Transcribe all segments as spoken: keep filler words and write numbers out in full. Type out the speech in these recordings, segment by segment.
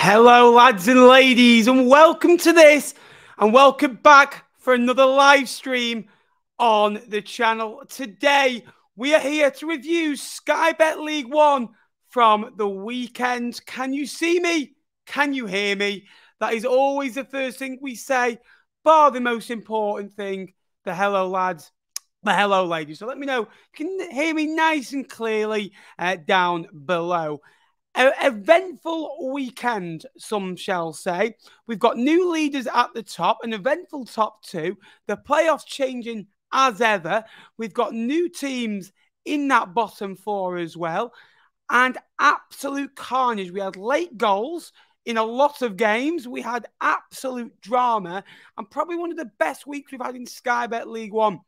Hello, lads and ladies, and welcome to this, and welcome back for another live stream on the channel. Today, we are here to review Sky Bet League One from the weekend. Can you see me? Can you hear me? That is always the first thing we say, bar the most important thing, the hello, lads. The hello, ladies. So let me know if you can hear me nice and clearly uh, down below. An eventful weekend, some shall say. We've got new leaders at the top, an eventful top two. The playoffs changing as ever. We've got new teams in that bottom four as well. And absolute carnage. We had late goals in a lot of games. We had absolute drama. And probably one of the best weeks we've had in Sky Bet League One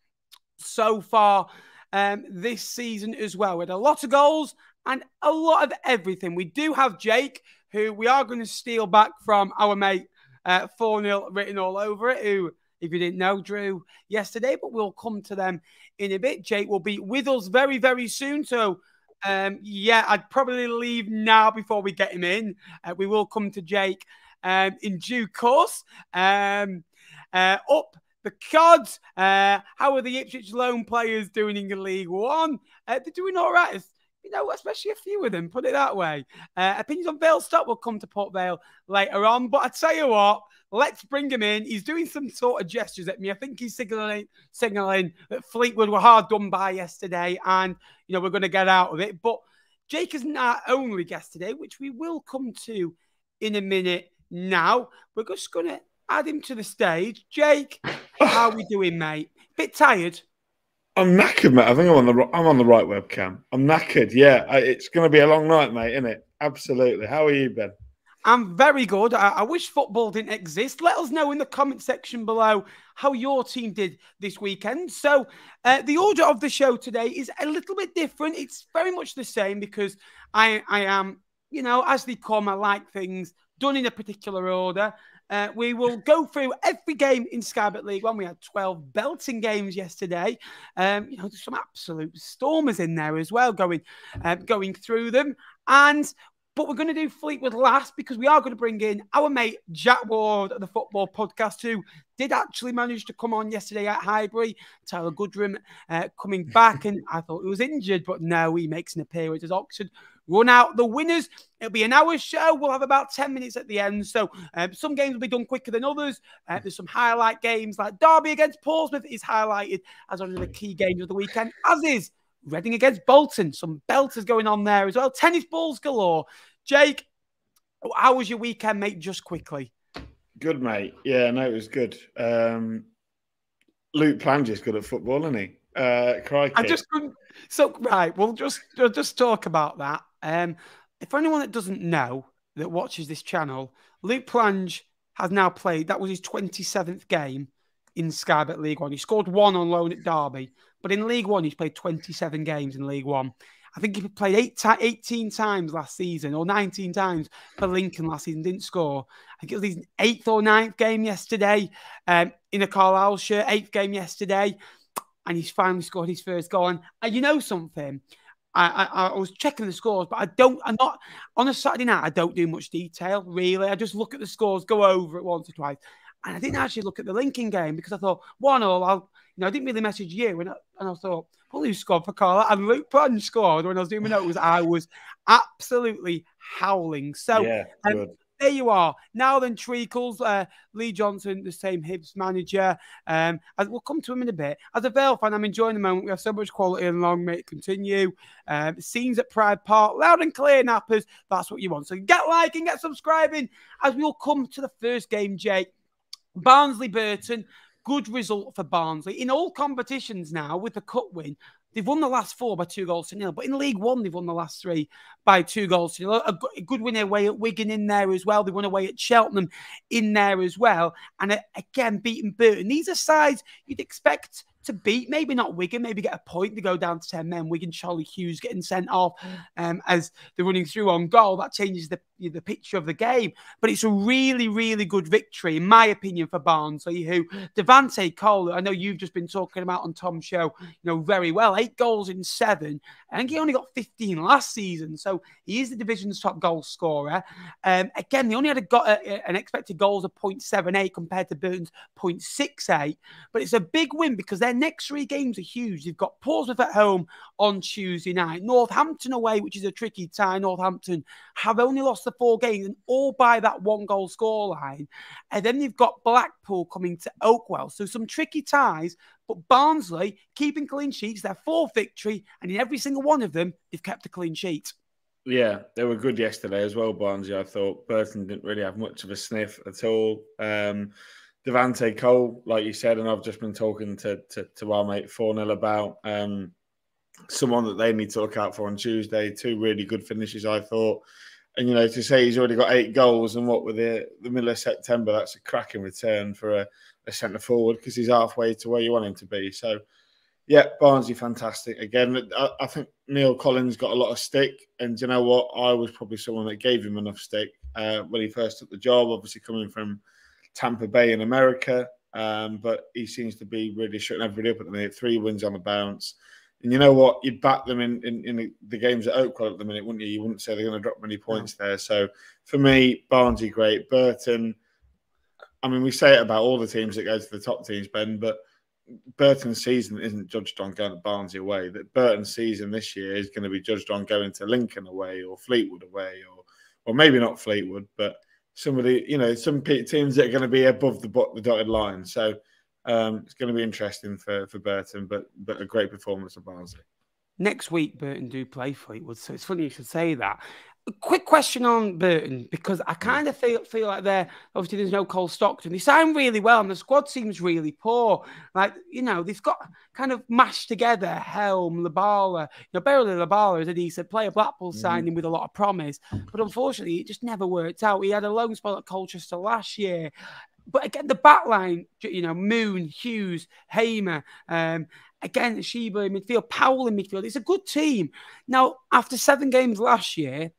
so far um, this season as well. We had a lot of goals and a lot of everything. We do have Jake, who we are going to steal back from our mate, uh, four nil written all over it, who, if you didn't know, drew yesterday, but we'll come to them in a bit. Jake will be with us very, very soon. So, um, yeah, I'd probably leave now before we get him in. Uh, we will come to Jake um, in due course. Um, uh, up. The Cods, uh, how are the Ipswich loan players doing in League One? Uh, they're doing all right, you know, especially a few of them, put it that way. Uh, opinions on Vale Stock will come to Port Vale later on, but I tell you what, let's bring him in. He's doing some sort of gestures at me. I think he's signalling signaling that Fleetwood were hard done by yesterday and, you know, we're going to get out of it. But Jake isn't our only guest today, which we will come to in a minute now. We're just going to add him to the stage. Jake, how are we doing, mate? Bit tired? I'm knackered, mate. I think I'm on the I'm on the right webcam. I'm knackered. Yeah, I, it's going to be a long night, mate, isn't it? Absolutely. How are you, Ben? I'm very good. I, I wish football didn't exist. Let us know in the comment section below how your team did this weekend. So uh, the order of the show today is a little bit different. It's very much the same because I, I am, you know, as they come, I like things done in a particular order. Uh, we will go through every game in Sky Bet League One. We had twelve belting games yesterday. Um, you know, there's some absolute stormers in there as well, going uh, going through them. And but we're going to do Fleetwood last because we are going to bring in our mate Jack Ward at the Football Podcast, who did actually manage to come on yesterday at Highbury. Tyler Goodrum uh, coming back, and I thought he was injured, but no, he makes an appearance as Oxford run out the winners. It'll be an hour show. We'll have about ten minutes at the end. So um, some games will be done quicker than others. Uh, there's some highlight games like Derby against Portsmouth is highlighted as one of the key games of the weekend, as is Reading against Bolton. Some belters going on there as well. Tennis balls galore. Jake, how was your weekend, mate? Just quickly. Good, mate. Yeah, no, it was good. Um, Luke Plange is good at football, isn't he? Uh, crikey. I just couldn't. So, right, we'll just, we'll just talk about that. Um, for anyone that doesn't know, that watches this channel, Luke Plange has now played, that was his twenty-seventh game in Sky Bet League One. He scored one on loan at Derby, but in League One, he's played twenty-seven games in League One. I think he played eight, eighteen times last season, or nineteen times for Lincoln last season, didn't score. I think it was his eighth or ninth game yesterday um, in a Carlisle shirt, eighth game yesterday, and he's finally scored his first goal. And, and you know something? I, I, I was checking the scores, but I don't, I'm not, on a Saturday night, I don't do much detail, really. I just look at the scores, go over it once or twice. And I didn't actually look at the Lincoln game because I thought, one all, I'll, you know, I didn't really message you. And I, and I thought, well, who scored for Carla? And Luke Plange scored. When I was doing my notes, I was absolutely howling. So yeah, um, there you are. Now then, Treacles, uh, Lee Johnson, the same Hibs manager. Um, as, we'll come to him in a bit. As a Vale fan, I'm enjoying the moment. We have so much quality and long may it continue. Um, scenes at Pride Park, loud and clear, nappers. That's what you want. So get liking, get subscribing as we'll come to the first game, Jake. Barnsley-Burton, good result for Barnsley. In all competitions now, with the cup win, they've won the last four by two goals to nil. But in League One, they've won the last three by two goals to nil. A good win away at Wigan in there as well. They won away at Cheltenham in there as well. And again, beating Burton. These are sides you'd expect to beat. Maybe not Wigan, maybe get a point. They go down to ten men. Wigan, Charlie Hughes getting sent off um, as they're running through on goal. That changes the the picture of the game. But it's a really, really good victory, in my opinion, for Barnsley, who Devante Cole, I know you've just been talking about on Tom's show, you know, very well, eight goals in seven. I think he only got fifteen last season. So he is the division's top goal scorer. Um, again, they only had a got a, an expected goals of point seven eight compared to Burton's point six eight. But it's a big win because their next three games are huge. They've got Portsmouth at home on Tuesday night, Northampton away, which is a tricky tie. Northampton have only lost the four games and all by that one goal scoreline. And then they've got Blackpool coming to Oakwell. So some tricky ties, but Barnsley keeping clean sheets, their fourth victory, and in every single one of them, they've kept a clean sheet. Yeah, they were good yesterday as well, Barnsley, I thought. Burton didn't really have much of a sniff at all. Um, Devante Cole, like you said, and I've just been talking to, to, to our mate four nil about um, someone that they need to look out for on Tuesday. Two really good finishes, I thought. And, you know, to say he's already got eight goals and what with the, the middle of September, that's a cracking return for a, a centre-forward because he's halfway to where you want him to be. So, yeah, Barnsley, fantastic. Again, I, I think Neil Collins got a lot of stick. And do you know what? I was probably someone that gave him enough stick uh, when he first took the job, obviously coming from Tampa Bay in America. Um, but he seems to be really shutting everybody up at the minute. Three wins on a bounce. And you know what? You'd back them in, in, in the games at Oakwell at the minute, wouldn't you? You wouldn't say they're going to drop many points there. So, for me, Barnsley, great. Burton, I mean, we say it about all the teams that go to the top teams, Ben, but Burton's season isn't judged on going to Barnsley away. That Burton's season this year is going to be judged on going to Lincoln away or Fleetwood away or, or maybe not Fleetwood, but somebody, you know, some teams that are going to be above the, the dotted line. So, Um, it's going to be interesting for, for Burton, but but a great performance for Barnsley. Next week, Burton do play Fleetwood, so it's funny you should say that. A quick question on Burton, because I kind of feel, feel like they're, obviously there's no Cole Stockton. They signed really well, and the squad seems really poor. Like, you know, they've got kind of mashed together Helm, Labala. You know, barely Labala is a decent player. Blackpool mm-hmm. signed him with a lot of promise, but unfortunately, it just never worked out. He had a loan spot at Colchester last year. But again, the back line, you know, Moon, Hughes, Hamer, um, again, Sheba in midfield, Powell in midfield. It's a good team. Now, after seven games last year,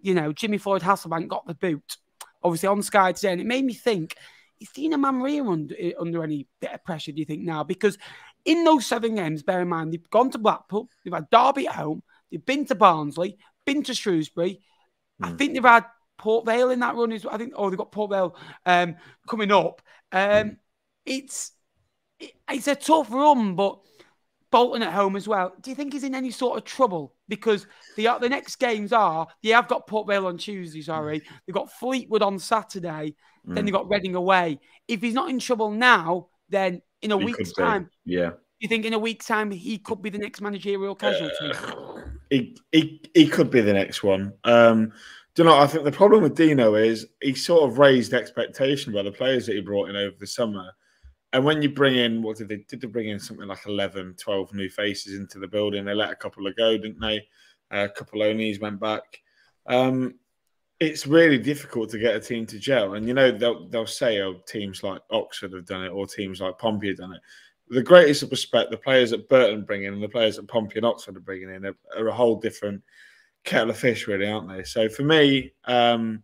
you know, Jimmy Floyd Hasselbank got the boot, obviously on Sky today, and it made me think, is Dino Maamria under, under any bit of pressure, do you think, now? Because in those seven games, bear in mind, they've gone to Blackpool, they've had Derby at home, they've been to Barnsley, been to Shrewsbury. Mm. I think they've had Port Vale in that run, is I think. Oh, they've got Port Vale um, coming up. Um, it's it, it's a tough run, but Bolton at home as well. Do you think he's in any sort of trouble? Because the the next games are they have got Port Vale on Tuesday. Sorry, they've got Fleetwood on Saturday. Mm. Then they've got Reading away. If he's not in trouble now, then in a he week's time, be. yeah. You think in a week's time he could be the next managerial casualty? Uh, he he he could be the next one. Um, Do you know, I think the problem with Dino is he sort of raised expectation by the players that he brought in over the summer. And when you bring in, what did they, did they bring in something like eleven, twelve new faces into the building? They let a couple of go, didn't they? Uh, a couple of Onis went back. Um, it's really difficult to get a team to gel. And, you know, they'll, they'll say, oh, teams like Oxford have done it or teams like Pompey have done it. With the greatest of respect, the players that Burton bring in and the players that Pompey and Oxford are bringing in are, are a whole different kettle of fish, really, aren't they? So for me, um,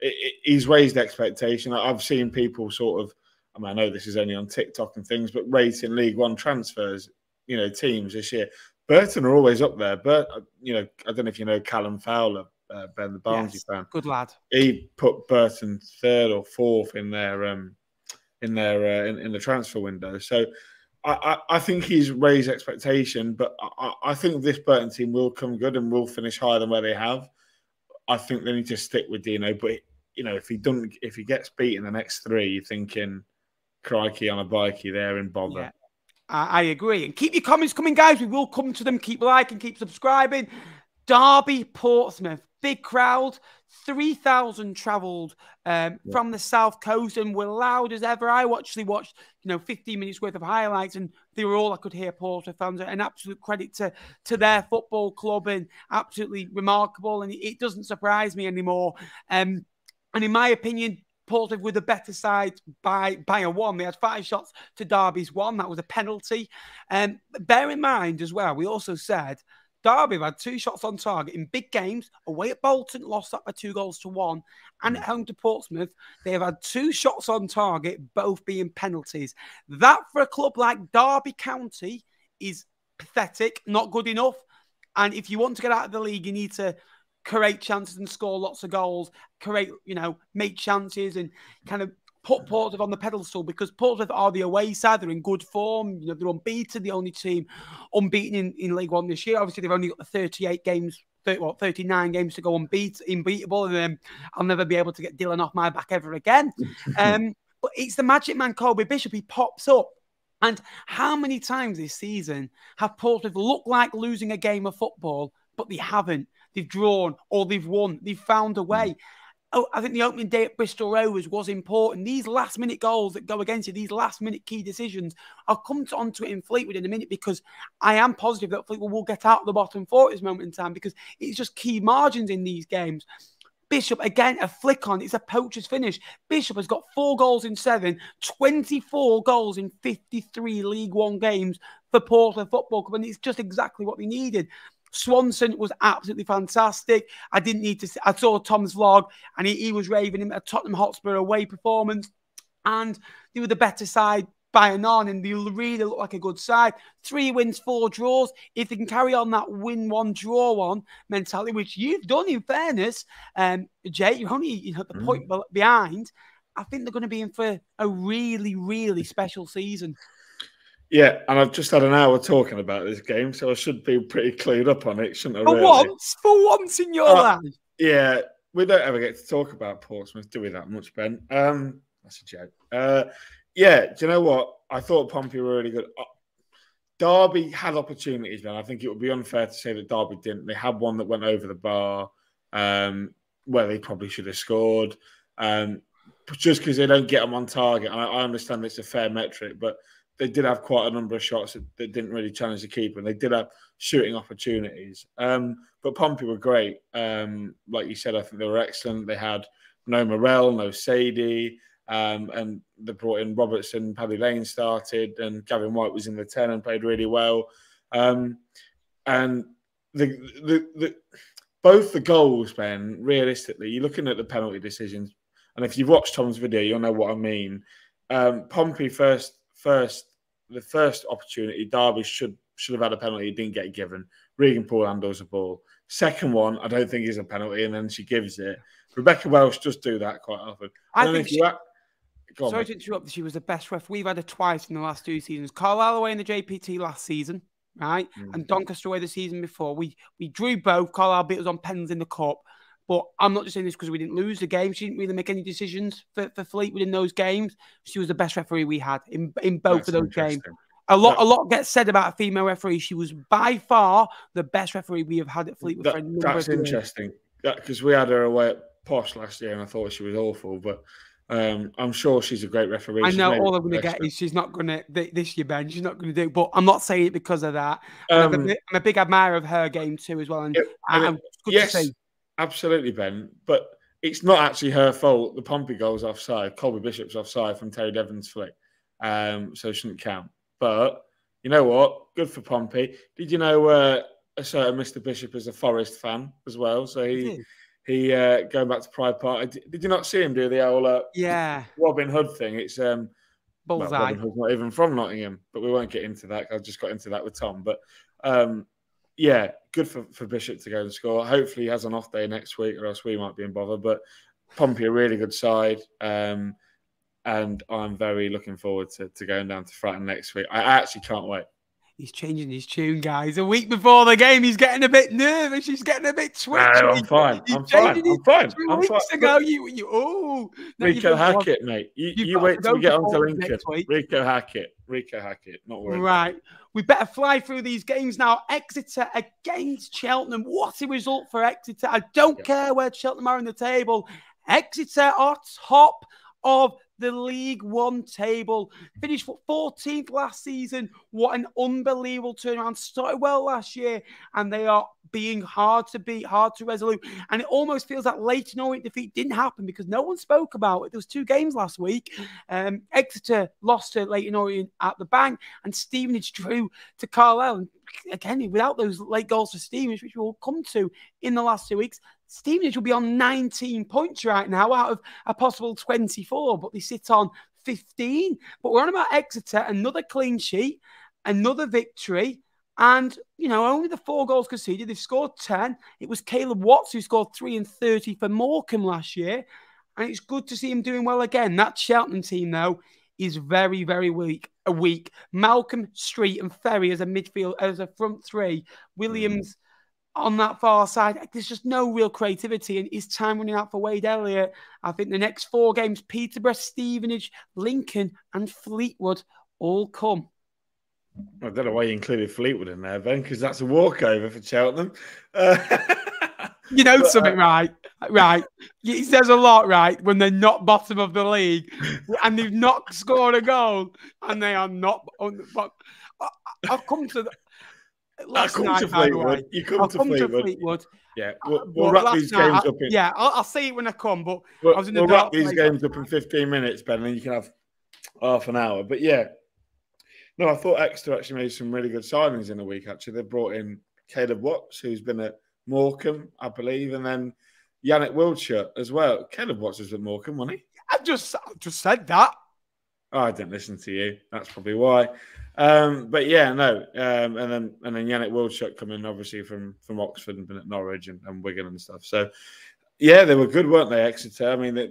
it, it, he's raised expectation. I've seen people sort of, I mean, I know this is only on TikTok and things, but rating League One transfers, you know, teams this year. Burton are always up there. But, you know, I don't know if you know Callum Fowler, uh, Ben, the Barnsley yes, fan. Good lad. He put Burton third or fourth in their um, in their uh, in, in the transfer window. So I, I think he's raised expectation, but I, I think this Burton team will come good and will finish higher than where they have. I think they need to stick with Dino, but you know, if he doesn't, if he gets beat in the next three, you're thinking, crikey on a bikey, they're in bother. Yeah, I, I agree. And keep your comments coming, guys. We will come to them. Keep liking, keep subscribing. Derby, Portsmouth, big crowd, three thousand travelled um, yeah. from the South Coast and were loud as ever. I actually watched, you know, fifteen minutes worth of highlights and they were all I could hear Portsmouth fans. An absolute credit to, to their football club and absolutely remarkable. And it doesn't surprise me anymore. Um, and in my opinion, Portsmouth with a better side by, by a one. They had five shots to Derby's one. That was a penalty. Um, bear in mind as well, we also said Derby have had two shots on target in big games. Away at Bolton, lost that by two goals to one. And at home to Portsmouth, they have had two shots on target, both being penalties. That, for a club like Derby County, is pathetic, not good enough. And if you want to get out of the league, you need to create chances and score lots of goals, create, you know, make chances and kind of put Portsmouth on the pedestal, because Portsmouth are the away side. They're in good form. You know, they're unbeaten, the only team unbeaten in, in League One this year. Obviously, they've only got the thirty-eight games, thirty, well, thirty-nine games to go unbeaten, unbeatable, and um, I'll never be able to get Dylan off my back ever again. um, but it's the magic man, Colby Bishop. He pops up. And how many times this season have Portsmouth looked like losing a game of football, but they haven't? They've drawn or they've won. They've found a way. Mm. Oh, I think the opening day at Bristol Rovers was important. These last-minute goals that go against you, these last-minute key decisions, I'll come to, onto it in Fleetwood in a minute, because I am positive that Fleetwood will get out of the bottom four at this moment in time, because it's just key margins in these games. Bishop, again, a flick on. It's a poacher's finish. Bishop has got four goals in seven, twenty-four goals in fifty-three League One games for Portsmouth Football Club, and it's just exactly what they needed. Swanson was absolutely fantastic. I didn't need to see, I saw Tom's vlog and he, he was raving him at Tottenham Hotspur away performance, and they were the better side by and on, and they really looked like a good side. Three wins, four draws. If they can carry on that win one, draw one mentality, which you've done in fairness, um, Jay, you're only you know, the mm. point behind, I think they're going to be in for a really, really special season. Yeah, and I've just had an hour talking about this game, so I should be pretty clued up on it, shouldn't I? For really? once, for once in your uh, life. Yeah, we don't ever get to talk about Portsmouth, do we, that much, Ben? Um, that's a joke. Uh, yeah, do you know what? I thought Pompey were really good. Uh, Derby had opportunities, Ben. I think it would be unfair to say that Derby didn't. They had one that went over the bar, um, where they probably should have scored, um, just because they don't get them on target. And I, I understand it's a fair metric, but they did have quite a number of shots that, that didn't really challenge the keeper, and they did have shooting opportunities. Um, but Pompey were great. Um, like you said, I think they were excellent. They had no Morel, no Sadie, um, and they brought in Robertson. Paddy Lane started, and Gavin White was in the ten and played really well. Um, and the, the, the, both the goals, Ben, realistically, you're looking at the penalty decisions, and if you've watched Tom's video, you'll know what I mean. Um, Pompey first, first. The first opportunity, Derby should should have had a penalty. It didn't get given. Regan Paul handles the ball. Second one, I don't think is a penalty, and then she gives it. Rebecca Welsh does do that quite often. I and think if she, you act, sorry on, to interrupt, she was the best ref. We've had her twice in the last two seasons. Carlisle away in the J P T last season, right? Mm-hmm. And Doncaster away the season before. We, we drew both. Carlisle beat us on pens in the cup. But I'm not just saying this because we didn't lose the game. She didn't really make any decisions for, for Fleetwood in those games. She was the best referee we had in, in both That's of those games. A lot that, a lot gets said about a female referee. She was by far the best referee we have had at Fleetwood. That, for a number that's of interesting. Because that, we had her away at Posh last year and I thought she was awful. But um, I'm sure she's a great referee. I know all I'm going to get is she's not going to, this year, Ben, she's not going to do it. But I'm not saying it because of that. Um, I'm, a, I'm a big admirer of her game too as well. And, it, and um, it, good yes, to see. Absolutely, Ben, but it's not actually her fault. The Pompey goal's offside. Colby Bishop's offside from Terry Devon's flick, um, so it shouldn't count. But you know what? Good for Pompey. Did you know uh, a certain Mister Bishop is a Forest fan as well? So he, he uh, going back to Pride Park, did, did you not see him do the old uh, yeah. Robin Hood thing? It's um, Bullseye. Well, Robin Hood's not even from Nottingham, but we won't get into that. I just got into that with Tom. But um, yeah, good for, for Bishop to go and score. Hopefully he has an off day next week or else we might be in bother. But Pompey, a really good side. Um, and I'm very looking forward to, to going down to Fratton next week. I actually can't wait. He's changing his tune, guys. A week before the game, he's getting a bit nervous. He's getting a bit twitchy. No, I'm fine. I'm fine. I'm fine. Two I'm weeks fine. ago, you... you oh, no, Rico Hackett, mate. You, you wait till we get onto Lincoln. Rico Hackett. Rico Hackett. Not worried. Right. We better fly through these games now. Exeter against Cheltenham. What a result for Exeter. I don't yeah. care where Cheltenham are in the table. Exeter are top of the League One table. Finished fourteenth last season. What an unbelievable turnaround. Started well last year, and they are being hard to beat, hard to resolute. And it almost feels that Leyton Orient defeat didn't happen because no one spoke about it. There was two games last week. Um, Exeter lost to Leyton Orient at the Bank, and Stevenage drew to Carlisle. Again, without those late goals for Stevenage, which we'll come to in the last two weeks, Stevenage will be on nineteen points right now out of a possible twenty-four, but they sit on fifteen. But we're on about Exeter, another clean sheet, another victory, and, you know, only the four goals conceded. They've scored ten. It was Caleb Watts who scored three and thirty for Morecambe last year, and it's good to see him doing well again. That Cheltenham team, though, is very, very weak. A week. Malcolm, Street, and Ferry as a midfield, as a front three. Williams mm. on that far side. There's just no real creativity, and is time running out for Wade Elliott? I think the next four games: Peterborough, Stevenage, Lincoln, and Fleetwood all come. I don't know why you included Fleetwood in there, Ben, because that's a walkover for Cheltenham. Uh You know but, something, uh, right? Right. It says a lot, right? When they're not bottom of the league and they've not scored a goal and they are not on the box. I've come to the, last come night, to Fleetwood. You come, to, come Fleetwood. to Fleetwood. Yeah, we'll, we'll wrap these games night, up in. Yeah, I'll, I'll see it when I come, but we'll, I was in the we'll wrap these games up in fifteen minutes, Ben, and then you can have half an hour. But yeah, no, I thought Exeter actually made some really good signings in the week, actually. They brought in Caleb Watts, who's been a Morecambe, I believe, and then Yannick Wiltshire as well. Caleb Watts was with Morecambe, wasn't he? I just, I just said that. Oh, I didn't listen to you. That's probably why. Um, but yeah, no. Um, and then and then Yannick Wiltshire coming, obviously, from, from Oxford and been at Norwich and, and Wigan and stuff. So, yeah, they were good, weren't they, Exeter? I mean, they,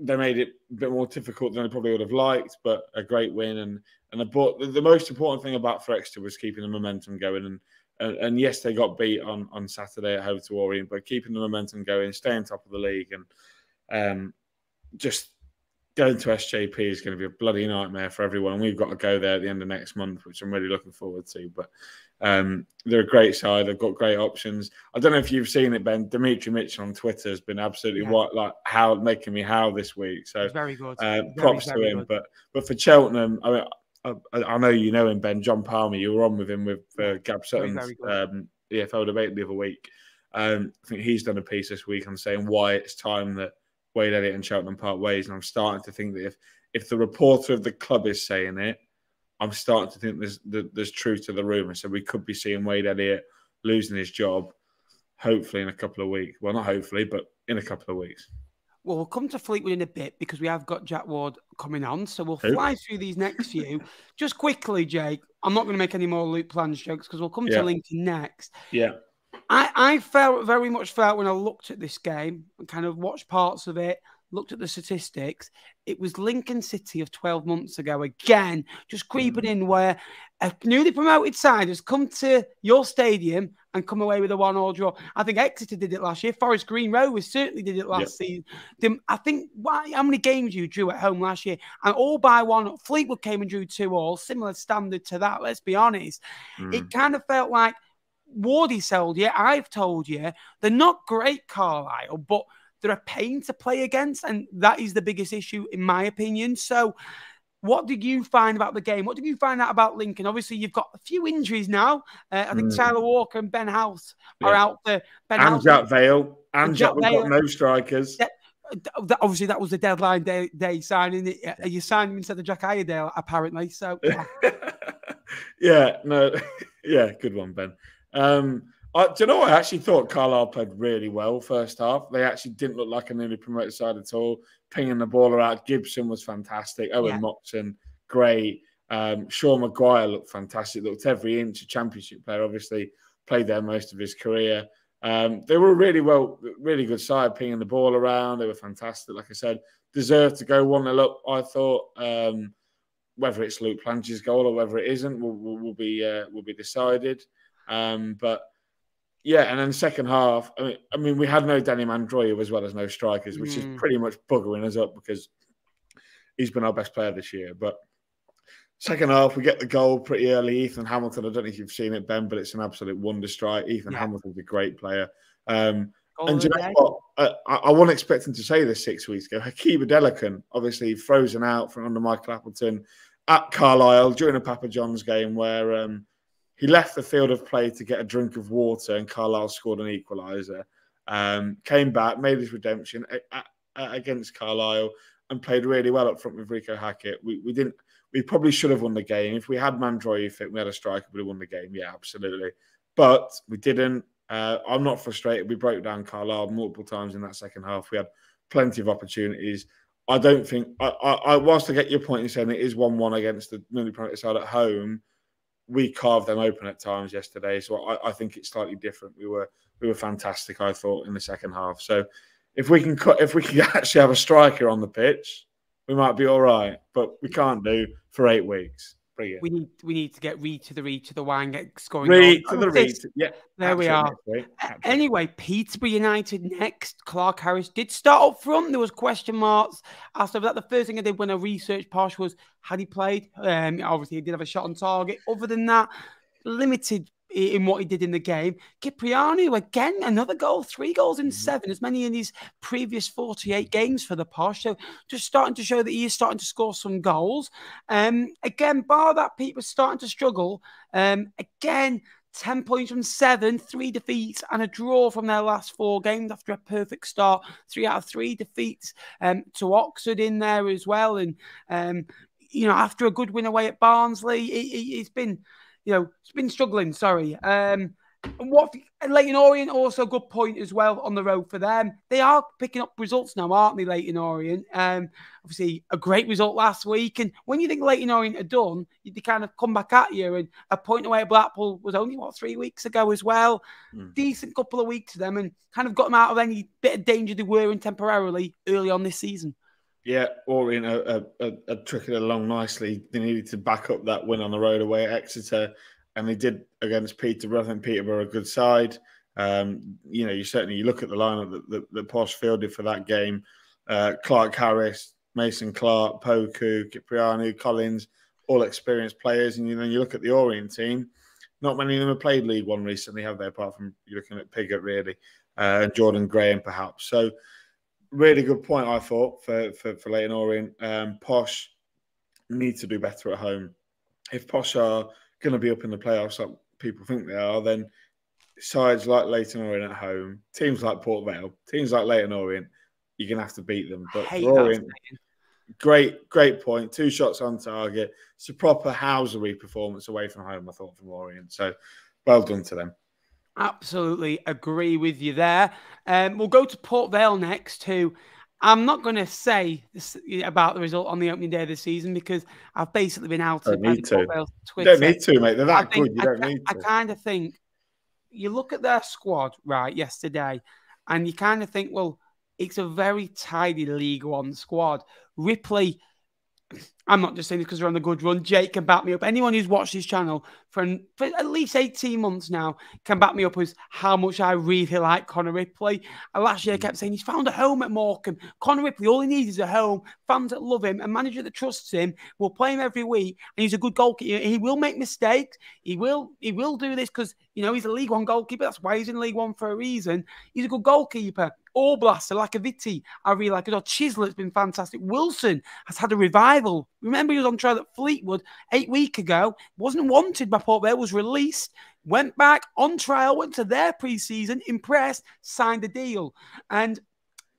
they made it a bit more difficult than I probably would have liked, but a great win. And, and the, the most important thing about for Exeter was keeping the momentum going and And, and yes, they got beat on, on Saturday at home to Orient, but keeping the momentum going, staying top of the league, and um, just going to S J P is going to be a bloody nightmare for everyone. We've got to go there at the end of next month, which I'm really looking forward to. But um, they're a great side. They've got great options. I don't know if you've seen it, Ben. Dimitri Mitchell on Twitter has been absolutely yeah. what, like how making me howl this week. So very good. Uh, very, props very to him. Good. But but for Cheltenham, I mean, I, I know you know him, Ben. John Palmer, you were on with him with uh, Gab Sutton's um, E F L debate the other week. Um, I think he's done a piece this week on saying why it's time that Wade Elliott and Cheltenham part ways. And I'm starting to think that if if the reporter of the club is saying it, I'm starting to think there's there's truth to the rumour. So we could be seeing Wade Elliott losing his job, hopefully in a couple of weeks. Well, not hopefully, but in a couple of weeks. Well, we'll come to Fleetwood in a bit because we have got Jack Ward coming on. So we'll fly through these next few. Just quickly, Jake, I'm not going to make any more Luke Plange jokes because we'll come yeah. to Lincoln next. Yeah. I, I felt very much felt when I looked at this game and kind of watched parts of it, looked at the statistics, it was Lincoln City of twelve months ago again, just creeping mm. in where a newly promoted side has come to your stadium and come away with a one-all draw. I think Exeter did it last year. Forest Green Rovers certainly did it last yep. season. I think why, how many games you drew at home last year? And all by one, Fleetwood came and drew two all, similar standard to that, let's be honest. Mm. It kind of felt like Wardy sold you, I've told you, they're not great, Carlisle, but they're a pain to play against, and that is the biggest issue, in my opinion. So what did you find about the game? What did you find out about Lincoln? Obviously, you've got a few injuries now. Uh, I think mm. Tyler Walker and Ben House are yeah. out there. Ben and House Jack Vale. And, and Jack, we've got no strikers. Yeah. Obviously, that was the deadline day, day signing. Yeah. You signed him instead of Jack Iredale, apparently. So, yeah. yeah, no. yeah, good one, Ben. Um, I, do you know what? I actually thought Carlisle played really well first half. They actually didn't look like a newly promoted side at all. Pinging the ball out. Gibson was fantastic. Owen yeah. Mopson, great. Um, Sean Maguire looked fantastic. Looked every inch a championship player, obviously. Played there most of his career. Um, they were a really, well, really good side, pinging the ball around. They were fantastic, like I said. Deserved to go one nil up, I thought. Um, whether it's Luke Plange's goal or whether it isn't will will, will be uh, will be decided. Um, but Yeah, and then second half, I mean, I mean, we had no Danny Mandroia as well as no strikers, which mm. is pretty much buggering us up because he's been our best player this year. But second half, we get the goal pretty early. Ethan Hamilton, I don't know if you've seen it, Ben, but it's an absolute wonder strike. Ethan yeah. Hamilton's a great player. Um, And do you know what? I, I wasn't expecting to say this six weeks ago. Hakeem Adelakun, obviously frozen out from under Michael Appleton at Carlisle during a Papa John's game where um, he left the field of play to get a drink of water and Carlisle scored an equaliser. Um, came back, made his redemption at, at, against Carlisle and played really well up front with Rico Hackett. We, we didn't. We probably should have won the game. If we had Mandroy fit, we had a striker, we would have won the game. Yeah, absolutely. But we didn't. Uh, I'm not frustrated. We broke down Carlisle multiple times in that second half. We had plenty of opportunities. I don't think, I, I, whilst I get your point in saying it is one one against the newly promoted side at home, we carved them open at times yesterday. So I, I think it's slightly different. We were we were fantastic, I thought, in the second half. So if we can cut, if we can actually have a striker on the pitch, we might be all right, but we can't do for eight weeks. Brilliant. We need we need to get Reed to the Reed to the wine, get scoring. Reed to the Reed. Yeah, there we are. Anyway, Peterborough United next. Clark Harris did start up front. There was question marks after that. The first thing I did when I researched Posh was had he played? Um, obviously he did have a shot on target. Other than that, limited in what he did in the game. Cipriano, again, another goal, three goals in seven, as many in his previous forty-eight games for the Posh. So just starting to show that he is starting to score some goals. Um, again, bar that, Pete was starting to struggle. Um, again, ten points from seven, three defeats and a draw from their last four games after a perfect start. Three out of three defeats um, to Oxford in there as well. And, um, you know, after a good win away at Barnsley, it, it, it's been... You know, it's been struggling, sorry. Um, and what Leyton Orient, also good point as well on the road for them. They are picking up results now, aren't they, Leyton Orient? Um, obviously, a great result last week. And when you think Leyton Orient are done, they kind of come back at you. And a point away at Blackpool was only, what, three weeks ago as well. Mm. Decent couple of weeks to them and kind of got them out of any bit of danger they were in temporarily early on this season. Yeah, Orient are, are, are tricking it along nicely. They needed to back up that win on the road away at Exeter, and they did against Peterborough. I think Peterborough are a good side. Um, you know, you certainly you look at the lineup that, that, that Posh fielded for that game. Uh, Clark Harris, Mason Clark, Poku, Cipriano, Collins, all experienced players. And then you look at the Orient team, not many of them have played League One recently, have they? Apart from you're looking at Piggott, really, uh, and Jordan Graham, perhaps. So, really good point, I thought, for, for, for Leyton Orient. Um, Posh need to do better at home. If Posh are going to be up in the playoffs like people think they are, then sides like Leyton Orient at home, teams like Port Vale, teams like Leyton Orient, you're going to have to beat them. But Orient, great, great point. Two shots on target. It's a proper Housery performance away from home, I thought, from Orient. So well done to them. Absolutely agree with you there. Um, we'll go to Port Vale next, who I'm not going to say this, about the result on the opening day of the season because I've basically been out of Port Vale's Twitter. You don't need to, mate. They're that think, good. You don't I, need to. I kind of think you look at their squad, right, yesterday, and you kind of think, well, it's a very tidy League One squad. Ripley... I'm not just saying this because we're on a good run. Jake can back me up. Anyone who's watched this channel for, for at least eighteen months now can back me up as how much I really like Conor Ripley. And last year I kept saying he's found a home at Morecambe. Conor Ripley, all he needs is a home. Fans that love him, a manager that trusts him, will play him every week. And he's a good goalkeeper. He will make mistakes. He will, he will do this because, you know, he's a League One goalkeeper. That's why he's in League One for a reason. He's a good goalkeeper. Oblast, Lakoviti, I really like it. Oh, Chisler's been fantastic. Wilson has had a revival. Remember, he was on trial at Fleetwood eight weeks ago. Wasn't wanted by Port Vale, was released, went back on trial, went to their pre-season, impressed, signed a deal. And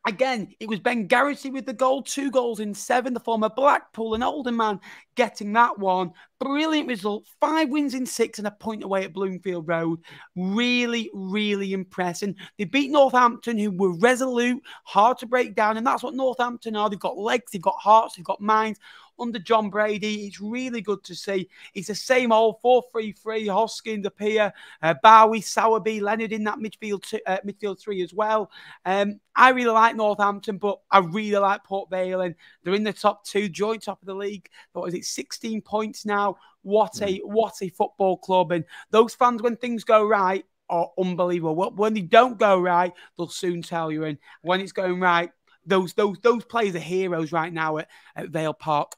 again, it was Ben Garrity with the goal, two goals in seven, the former Blackpool, an older man, getting that one. Brilliant result, five wins in six and a point away at Bloomfield Road. Really, really impressive. They beat Northampton, who were resolute, hard to break down, and that's what Northampton are. They've got legs, they've got hearts, they've got minds. Under John Brady, it's really good to see. It's the same old four three three, Hoskins, Appiah, uh, Bowie, Sowerby, Leonard in that midfield two, uh, midfield three as well. Um, I really like Northampton, but I really like Port Vale, and they're in the top two, joint top of the league. What is it, sixteen points now? What a what a football club! And those fans, when things go right, are unbelievable. When they don't go right, they'll soon tell you. And when it's going right, those those those players are heroes right now at, at Vale Park.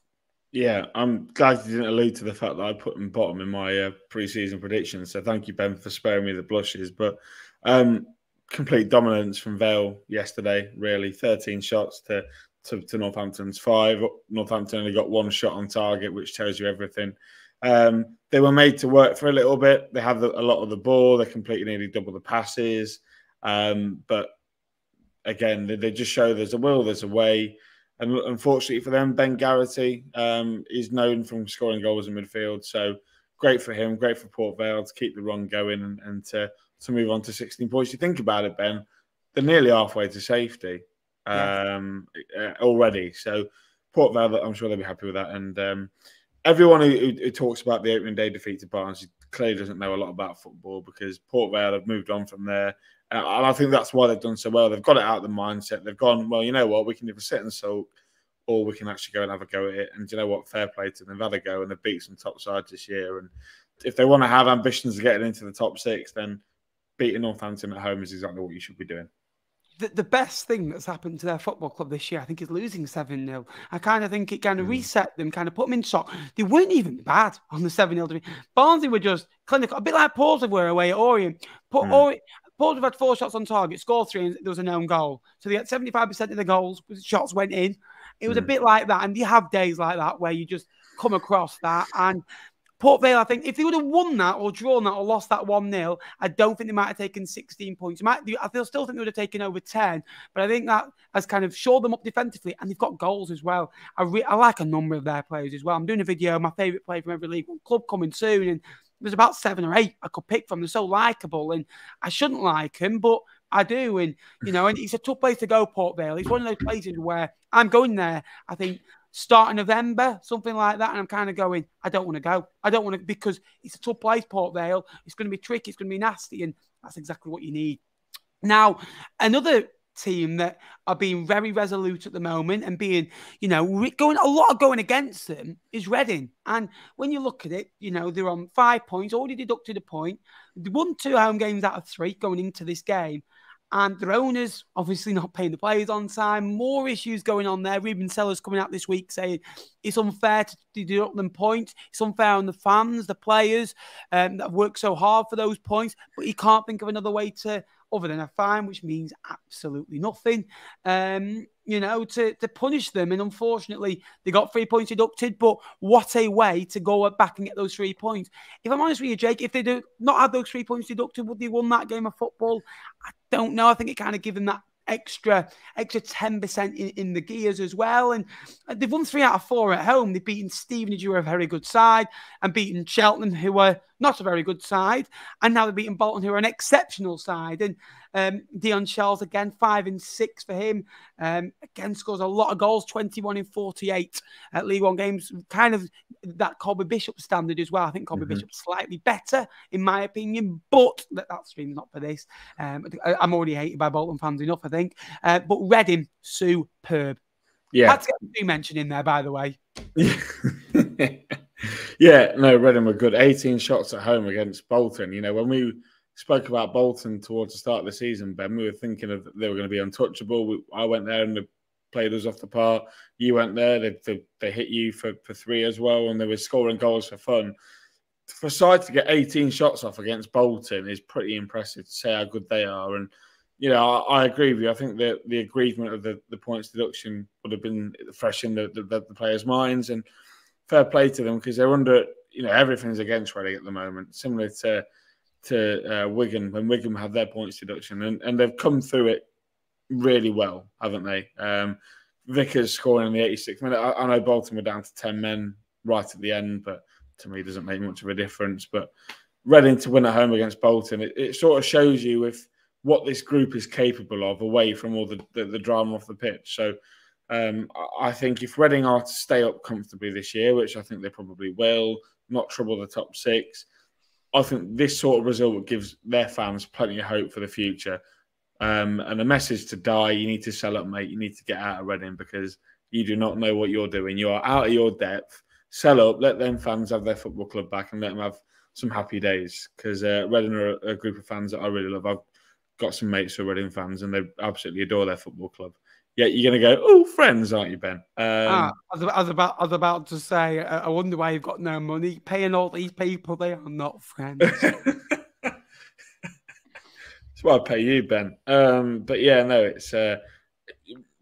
Yeah, I'm glad you didn't allude to the fact that I put them bottom in my uh, pre-season prediction. So thank you, Ben, for sparing me the blushes. But um, complete dominance from Vale yesterday, really. thirteen shots to, to, to Northampton's five. Northampton only got one shot on target, which tells you everything. Um, they were made to work for a little bit. They have the, a lot of the ball. They completely nearly double the passes. Um, but again, they, they just show there's a will, there's a way. And unfortunately for them, Ben Garrity um, is known from scoring goals in midfield. So great for him, great for Port Vale to keep the run going and, and to, to move on to sixteen points. You think about it, Ben, they're nearly halfway to safety um, yeah. already. So Port Vale, I'm sure they'll be happy with that. And um, everyone who, who talks about the opening day defeat to Barnes clearly doesn't know a lot about football, because Port Vale have moved on from there. And I think that's why they've done so well. They've got it out of the mindset. They've gone, well, you know what? We can either sit and sulk, or we can actually go and have a go at it. And do you know what? Fair play to them. They've had a go, and they've beat some top sides this year. And if they want to have ambitions of getting into the top six, then beating Northampton at home is exactly what you should be doing. The, the best thing that's happened to their football club this year, I think, is losing seven nil. I kind of think it kind of mm. reset them, kind of put them in shock. They weren't even bad on the seven nil. Barnsley were just clinical, a bit like Portsmouth were away at Orient. Put mm. Orient. Portsmouth had four shots on target, scored three, and there was a known goal. So they had seventy-five percent of the goals, shots went in. It was mm. a bit like that. And you have days like that where you just come across that. And Port Vale, I think, if they would have won that or drawn that or lost that one nil, I don't think they might have taken sixteen points. Might, I still think they would have taken over ten. But I think that has kind of shored them up defensively. And they've got goals as well. I, re I like a number of their players as well. I'm doing a video, my favourite player from every League One club coming soon. And there's about seven or eight I could pick from. They're so likeable, and I shouldn't like him, but I do. And, you know, and it's a tough place to go, Port Vale. It's one of those places where I'm going there, I think, starting November, something like that, and I'm kind of going, I don't want to go. I don't want to, because it's a tough place, Port Vale. It's going to be tricky. It's going to be nasty, and that's exactly what you need. Now, another team that are being very resolute at the moment and being, you know, going a lot of going against them is Reading. And when you look at it, you know, they're on five points, already deducted a point. They won two home games out of three going into this game. And their owners obviously not paying the players on time. More issues going on there. Ruben Sellers coming out this week saying it's unfair to deduct them points. It's unfair on the fans, the players um, that have worked so hard for those points. But he can't think of another way to, other than a fine, which means absolutely nothing, um, you know, to, to punish them. And unfortunately, they got three points deducted, but what a way to go back and get those three points. If I'm honest with you, Jake, if they do not have those three points deducted, would they win that game of football? I don't know. I think it kind of gave them that extra extra ten percent in, in the gears as well. And they've won three out of four at home. They've beaten Stevenage, who are a very good side, and beaten Cheltenham, who are not a very good side. And now they've beaten Bolton, who are an exceptional side. And um, Dion Charles, again, five and six for him. Um, again, scores a lot of goals, twenty-one in forty-eight at League One games. Kind of that Colby Bishop standard as well. I think Colby mm-hmm. Bishop's slightly better, in my opinion, but that, that stream's not for this. Um, I, I'm already hated by Bolton fans enough, I think. Uh, but Reading, superb. Yeah. That's got to be mentioned in there, by the way. Yeah, no, Reading were good. eighteen shots at home against Bolton. You know, when we spoke about Bolton towards the start of the season, Ben, we were thinking of they were going to be untouchable. We, I went there and they played us off the park. You went there, they, they, they hit you for, for three as well, and they were scoring goals for fun. For a side to get eighteen shots off against Bolton is pretty impressive to say how good they are. And, you know, I, I agree with you. I think that the aggrievement of the, the points deduction would have been fresh in the, the, the players' minds. And fair play to them, because they're under, you know, everything's against Reading at the moment, similar to to uh, Wigan, when Wigan had their points deduction. And, and they've come through it really well, haven't they? Um, Vickers scoring in the eighty-sixth minute. I, I know Bolton were down to ten men right at the end, but to me, it doesn't make much of a difference. But Reading to win at home against Bolton, it, it sort of shows you if what this group is capable of away from all the, the, the drama off the pitch. So, Um, I think if Reading are to stay up comfortably this year, which I think they probably will, not trouble the top six, I think this sort of result gives their fans plenty of hope for the future. Um, and a message to die, you need to sell up, mate. You need to get out of Reading, because you do not know what you're doing. You are out of your depth. Sell up, let them fans have their football club back and let them have some happy days, because uh, Reading are a group of fans that I really love. I've got some mates who are Reading fans and they absolutely adore their football club. Yeah, you're going to go, oh, friends, aren't you, Ben? Um, ah, I was, I, was about, I was about to say, I wonder why you've got no money. Paying all these people, they are not friends. It's Well, I'd pay you, Ben. Um, but yeah, no, it's uh,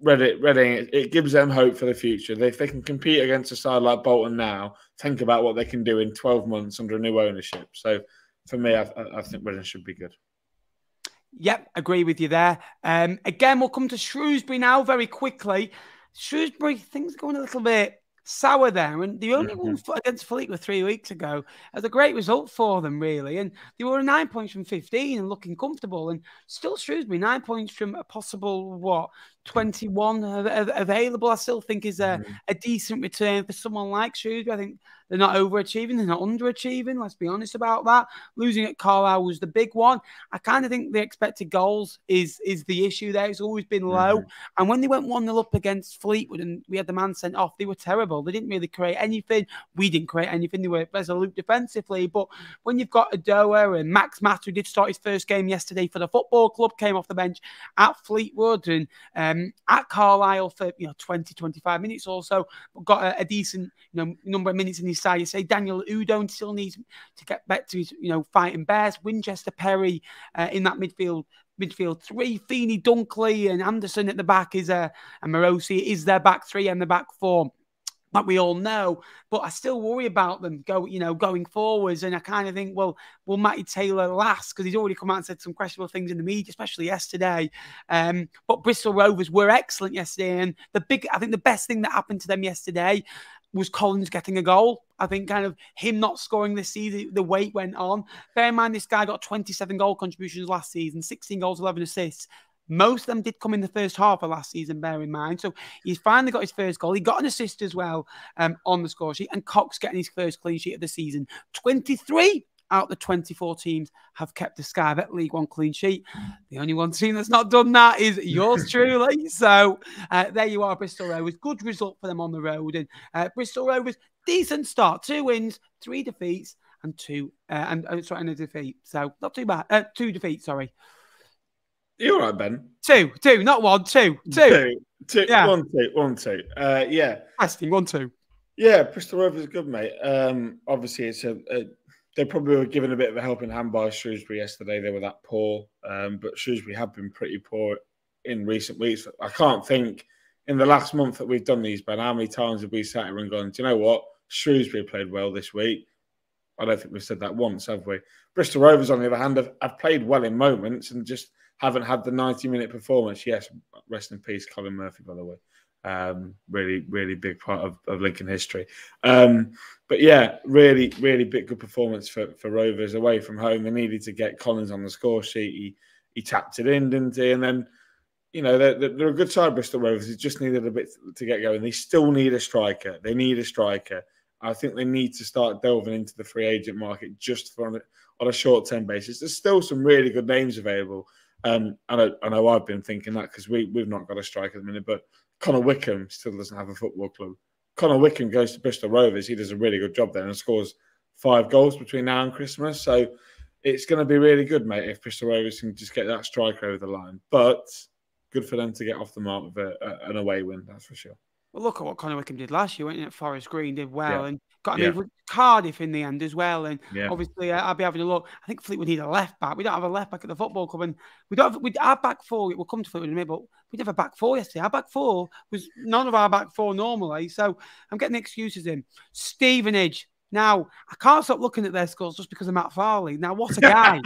Reading. Reading it, it gives them hope for the future. If they can compete against a side like Bolton now, think about what they can do in twelve months under a new ownership. So for me, I, I think Reading should be good. Yep, agree with you there. Um, again, we'll come to Shrewsbury now very quickly. Shrewsbury, things are going a little bit sour there, and the only mm-hmm. one against Fleetwood three weeks ago as a great result for them, really, and they were nine points from fifteen and looking comfortable, and still Shrewsbury nine points from a possible what twenty-one available. I still think is a, mm-hmm. a decent return for someone like Shrewsbury. I think they're not overachieving, they're not underachieving, let's be honest about that. Losing at Carlisle was the big one. I kind of think the expected goals is is the issue there. It's always been low, mm-hmm. and when they went one nil up against Fleetwood and we had the man sent off, they were terrible. They didn't really create anything. We didn't create anything. They were resolute defensively, but when you've got Adoa and Max Matt, who did start his first game yesterday for the football club, came off the bench at Fleetwood and um, Um, at Carlisle for, you know, twenty, twenty-five minutes or so, but got a, a decent, you know, number of minutes in his side. You say Daniel Udone still needs to get back to his, you know, fighting bears. Winchester Perry uh, in that midfield midfield three. Feeney, Dunkley and Anderson at the back is a, a Morosi is their back three and the back four that we all know, but I still worry about them go, you know, going forwards. And I kind of think, well, will Matty Taylor last? Because he's already come out and said some questionable things in the media, especially yesterday. Um, but Bristol Rovers were excellent yesterday. And the big, I think the best thing that happened to them yesterday was Collins getting a goal. I think kind of him not scoring this season, the weight went on. Bear in mind, this guy got twenty-seven goal contributions last season, sixteen goals, eleven assists. Most of them did come in the first half of last season, bear in mind. So he's finally got his first goal. He got an assist as well um, on the score sheet. And Cox getting his first clean sheet of the season. twenty-three out of the twenty-four teams have kept the Sky Bet League One clean sheet. The only one team that's not done that is yours truly. So uh, there you are, Bristol Rovers. Good result for them on the road. And uh, Bristol Rovers, decent start. Two wins, three defeats, and two uh, and uh, sorry, and a defeat. So not too bad. Uh, two defeats, sorry. You're right, Ben. Two, two, not one, two, two. Two, two, yeah. one, two, one, two. Uh, yeah. Asking one, two. Yeah, Bristol Rovers is good, mate. Um, obviously, it's a, a, they probably were given a bit of a helping hand by Shrewsbury yesterday. They were that poor, um, but Shrewsbury have been pretty poor in recent weeks. I can't think in the last month that we've done these, Ben, how many times have we sat here and gone, do you know what? Shrewsbury played well this week. I don't think we've said that once, have we? Bristol Rovers, on the other hand, have, have played well in moments and just haven't had the ninety-minute performance. Yes, rest in peace, Colin Murphy, by the way. Um, really, really big part of, of Lincoln history. Um, but yeah, really, really big good performance for, for Rovers away from home. They needed to get Collins on the score sheet. He, he tapped it in, didn't he? And then, you know, they're, they're a good side, Bristol Rovers. They just needed a bit to get going. They still need a striker. They need a striker. I think they need to start delving into the free agent market just for, on a short-term basis. There's still some really good names available. Um, I know, I know I've been thinking that because we, we've not got a striker at the minute, but Conor Wickham still doesn't have a football club. Conor Wickham goes to Bristol Rovers. He does a really good job there and scores five goals between now and Christmas. So it's going to be really good, mate, if Bristol Rovers can just get that striker over the line. But good for them to get off the mark with a, a, an away win, that's for sure. Well, look at what Conor Wickham did last year, went in at Forest Green, did well, yeah. and got a yeah. move with Cardiff in the end as well. And yeah. obviously, uh, I'll be having a look. I think Fleetwood need a left back. We don't have a left back at the football club, and we don't have we, our back four. We'll come to Fleetwood in a minute, but we did have a back four yesterday. Our back four was none of our back four normally, so I'm getting excuses in. Stevenage. Now, I can't stop looking at their scores just because of Matt Farley. Now, what a guy.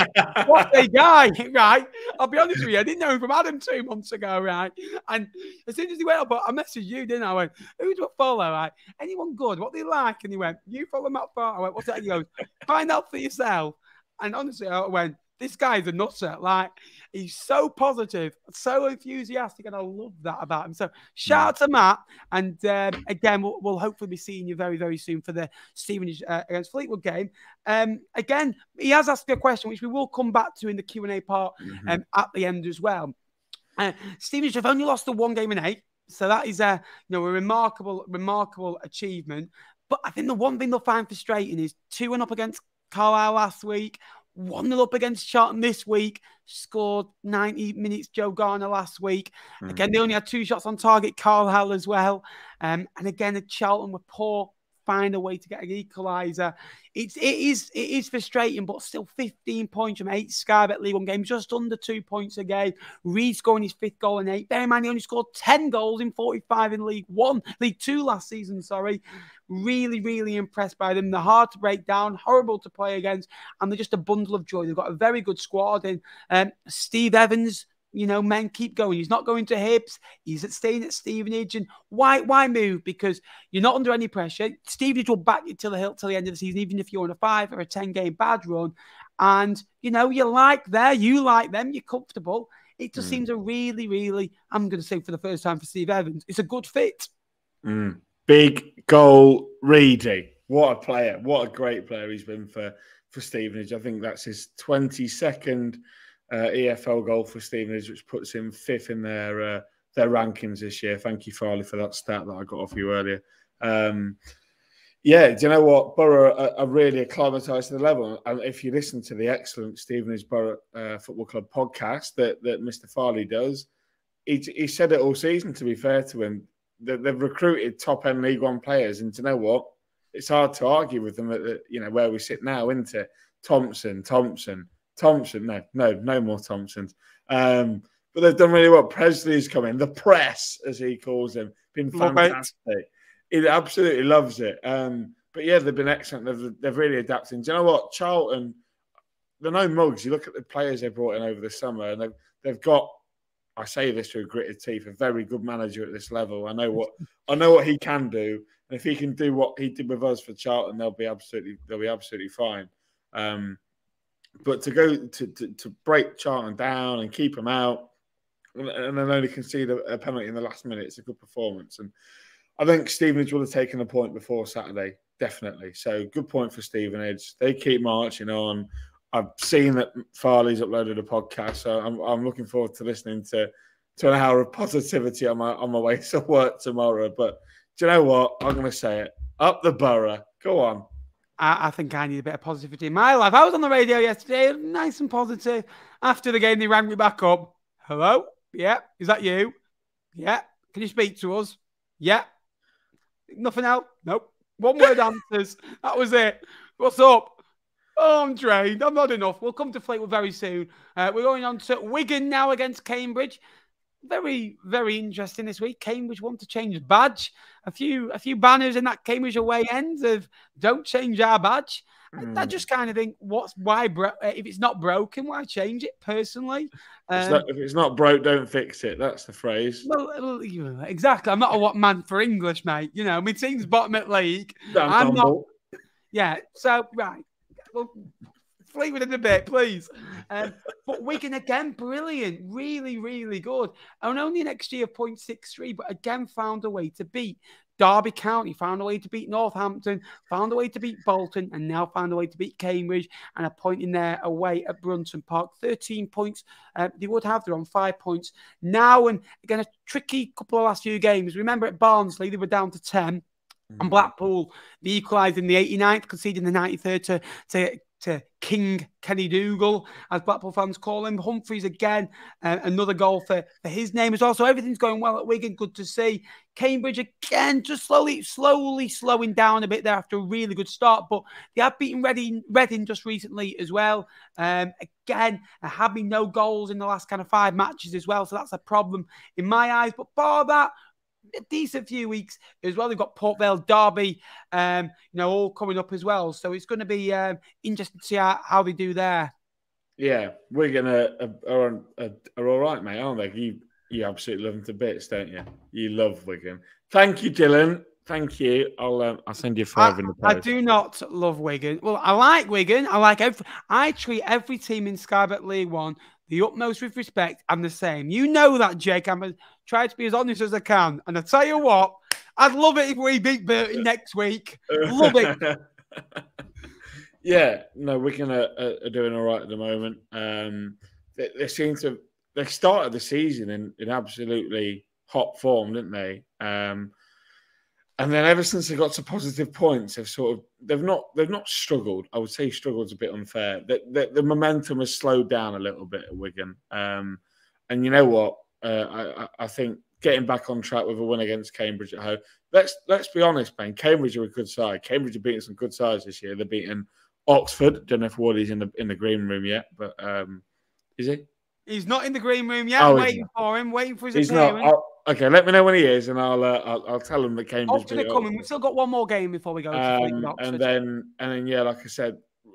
What a guy, right? I'll be honest with you. I didn't know him from Adam two months ago, right? And as soon as he went up, I messaged you, didn't I? I went, who do I follow, right? Anyone good? What do you like? And he went, you follow Matt Farley. I went, what's that? He goes, find out for yourself. And honestly, I went, this guy's a nutser. Like, he's so positive, so enthusiastic, and I love that about him. So, shout out to Matt. And um, again, we'll, we'll hopefully be seeing you very, very soon for the Stevenage uh, against Fleetwood game. Um, again, he has asked me a question, which we will come back to in the Q and A part mm-hmm. um, at the end as well. Uh, Stevenage have only lost the one game in eight. So, that is a, you know, a remarkable, remarkable achievement. But I think the one thing they'll find frustrating is two nil up against Carlisle last week, one nil up against Charlton this week, scored ninety minutes Joe Garner last week. Mm-hmm. Again, they only had two shots on target, Carlisle as well. Um, and again, Charlton were poor find a way to get an equaliser. It's, it is it is frustrating, but still fifteen points from eight Sky Bet League One games, just under two points a game. Reed scoring his fifth goal in eight. Bear in mind, he only scored ten goals in forty-five in League One, League Two last season, sorry. Really, really impressed by them. They're hard to break down, horrible to play against, and they're just a bundle of joy. They've got a very good squad in um, Steve Evans. You know, men, keep going. He's not going to Hibs. He's staying at Stevenage. And why why move? Because you're not under any pressure. Stevenage will back you till the, till the end of the season, even if you're on a five or a ten-game bad run. And, you know, you like there, you like them, you're comfortable. It just mm. seems a really, really, I'm going to say for the first time for Steve Evans, it's a good fit. Mm. Big goal, Reedy. What a player. What a great player he's been for, for Stevenage. I think that's his twenty-second Uh, E F L goal for Stevenage, which puts him fifth in their uh, their rankings this year. Thank you, Farley, for that stat that I got off you earlier. Um, yeah, do you know what? Borough are, are really acclimatised to the level. And if you listen to the excellent Stevenage Borough uh, Football Club podcast that, that Mister Farley does, he, he said it all season, to be fair to him. They, they've recruited top-end League One players, and do you know what? It's hard to argue with them at the, you know, where we sit now, isn't it? Thompson, Thompson, Thompson, no, no, no more Thompsons. Um, but they've done really well. Presley's come in, the press, as he calls him, been fantastic. Right. He absolutely loves it. Um, but yeah, they've been excellent. They've, they've really adapted. Do you know what? Charlton, they're no mugs. You look at the players they brought in over the summer, and they've, they've got, I say this through gritted teeth, a very good manager at this level. I know what I know what he can do. And if he can do what he did with us for Charlton, they'll be absolutely they'll be absolutely fine. Um But to go to, to, to break Charlton down and keep them out, and then only concede a, a penalty in the last minute, it's a good performance. And I think Stevenage would have taken a point before Saturday, definitely. So good point for Stevenage. They keep marching on. I've seen that Farley's uploaded a podcast, so I'm, I'm looking forward to listening to, to an hour of positivity on my on my way to work tomorrow. But do you know what? I'm going to say it. Up the Borough. Go on. I think I need a bit of positivity in my life. I was on the radio yesterday, nice and positive. After the game, they rang me back up. Hello? Yeah. Is that you? Yeah. Can you speak to us? Yeah. Nothing else? Nope. One word answers. That was it. What's up? Oh, I'm drained. I'm not enough. We'll come to Fleetwood very soon. Uh, we're going on to Wigan now against Cambridge. Very, very interesting this week. Cambridge want to change badge. A few, a few banners in that Cambridge away end of "Don't change our badge." Mm. I, I just kind of think, what's why? Bro if it's not broken, why change it? Personally, um, it's not, if it's not broke, don't fix it. That's the phrase. Well, exactly. I'm not a what man for English, mate. You know, my team's bottom at league. Damn I'm humble. not. Yeah. So right. Well, Fleetwood in a bit, please. Um, but Wigan again, brilliant. Really, really good. And only an X G of point six three, but again found a way to beat Derby County, found a way to beat Northampton, found a way to beat Bolton, and now found a way to beat Cambridge, and a point in there away at Brunton Park. thirteen points uh, they would have. They're on five points now. And again, a tricky couple of last few games. Remember at Barnsley, they were down to ten, mm. and Blackpool, they equalised in the eighty-ninth, conceding the ninety-third to, to to King Kenny Dougal, as Blackpool fans call him. Humphreys again, uh, another goal for, for his name as well. So everything's going well at Wigan, good to see. Cambridge again, just slowly, slowly slowing down a bit there after a really good start, but they have beaten Reading, Reading just recently as well. Um, again, there have been no goals in the last kind of five matches as well, so that's a problem in my eyes. But bar that, a decent few weeks as well. They've got Port Vale, Derby, um, you know, all coming up as well. So it's going to be um, interesting to see how, how they do there. Yeah, we're gonna uh, are, uh, are all right, mate, aren't they? You you absolutely love them to bits, don't you? You love Wigan. Thank you, Dylan. Thank you. I'll um, I'll send you five I, in the post. I do not love Wigan. Well, I like Wigan. I like every. I treat every team in Sky Bet League One the utmost with respect and the same. You know that, Jake. I'm trying to be as honest as I can. And I tell you what, I'd love it if we beat Burton next week. Love it. Yeah, no, Wigan are, are doing all right at the moment. Um, they, they seem to they started the season in, in absolutely hot form, didn't they? Um, and then ever since they got to positive points, they've sort of they've not they've not struggled. I would say struggled's a bit unfair. The, the, the momentum has slowed down a little bit at Wigan. Um, and you know what? Uh, I, I think getting back on track with a win against Cambridge at home. Let's let's be honest, man. Cambridge are a good side. Cambridge are beating some good sides this year. They're beating Oxford. Don't know if Wardy's in the in the green room yet, but um, is he? He's not in the green room yet. Oh, I'm waiting for him. Waiting for his he's appearance. Not, okay, let me know when he is, and I'll uh, I'll, I'll tell him that Cambridge. Oxford are coming. We've still got one more game before we go. Um, to and then and then yeah, like I said,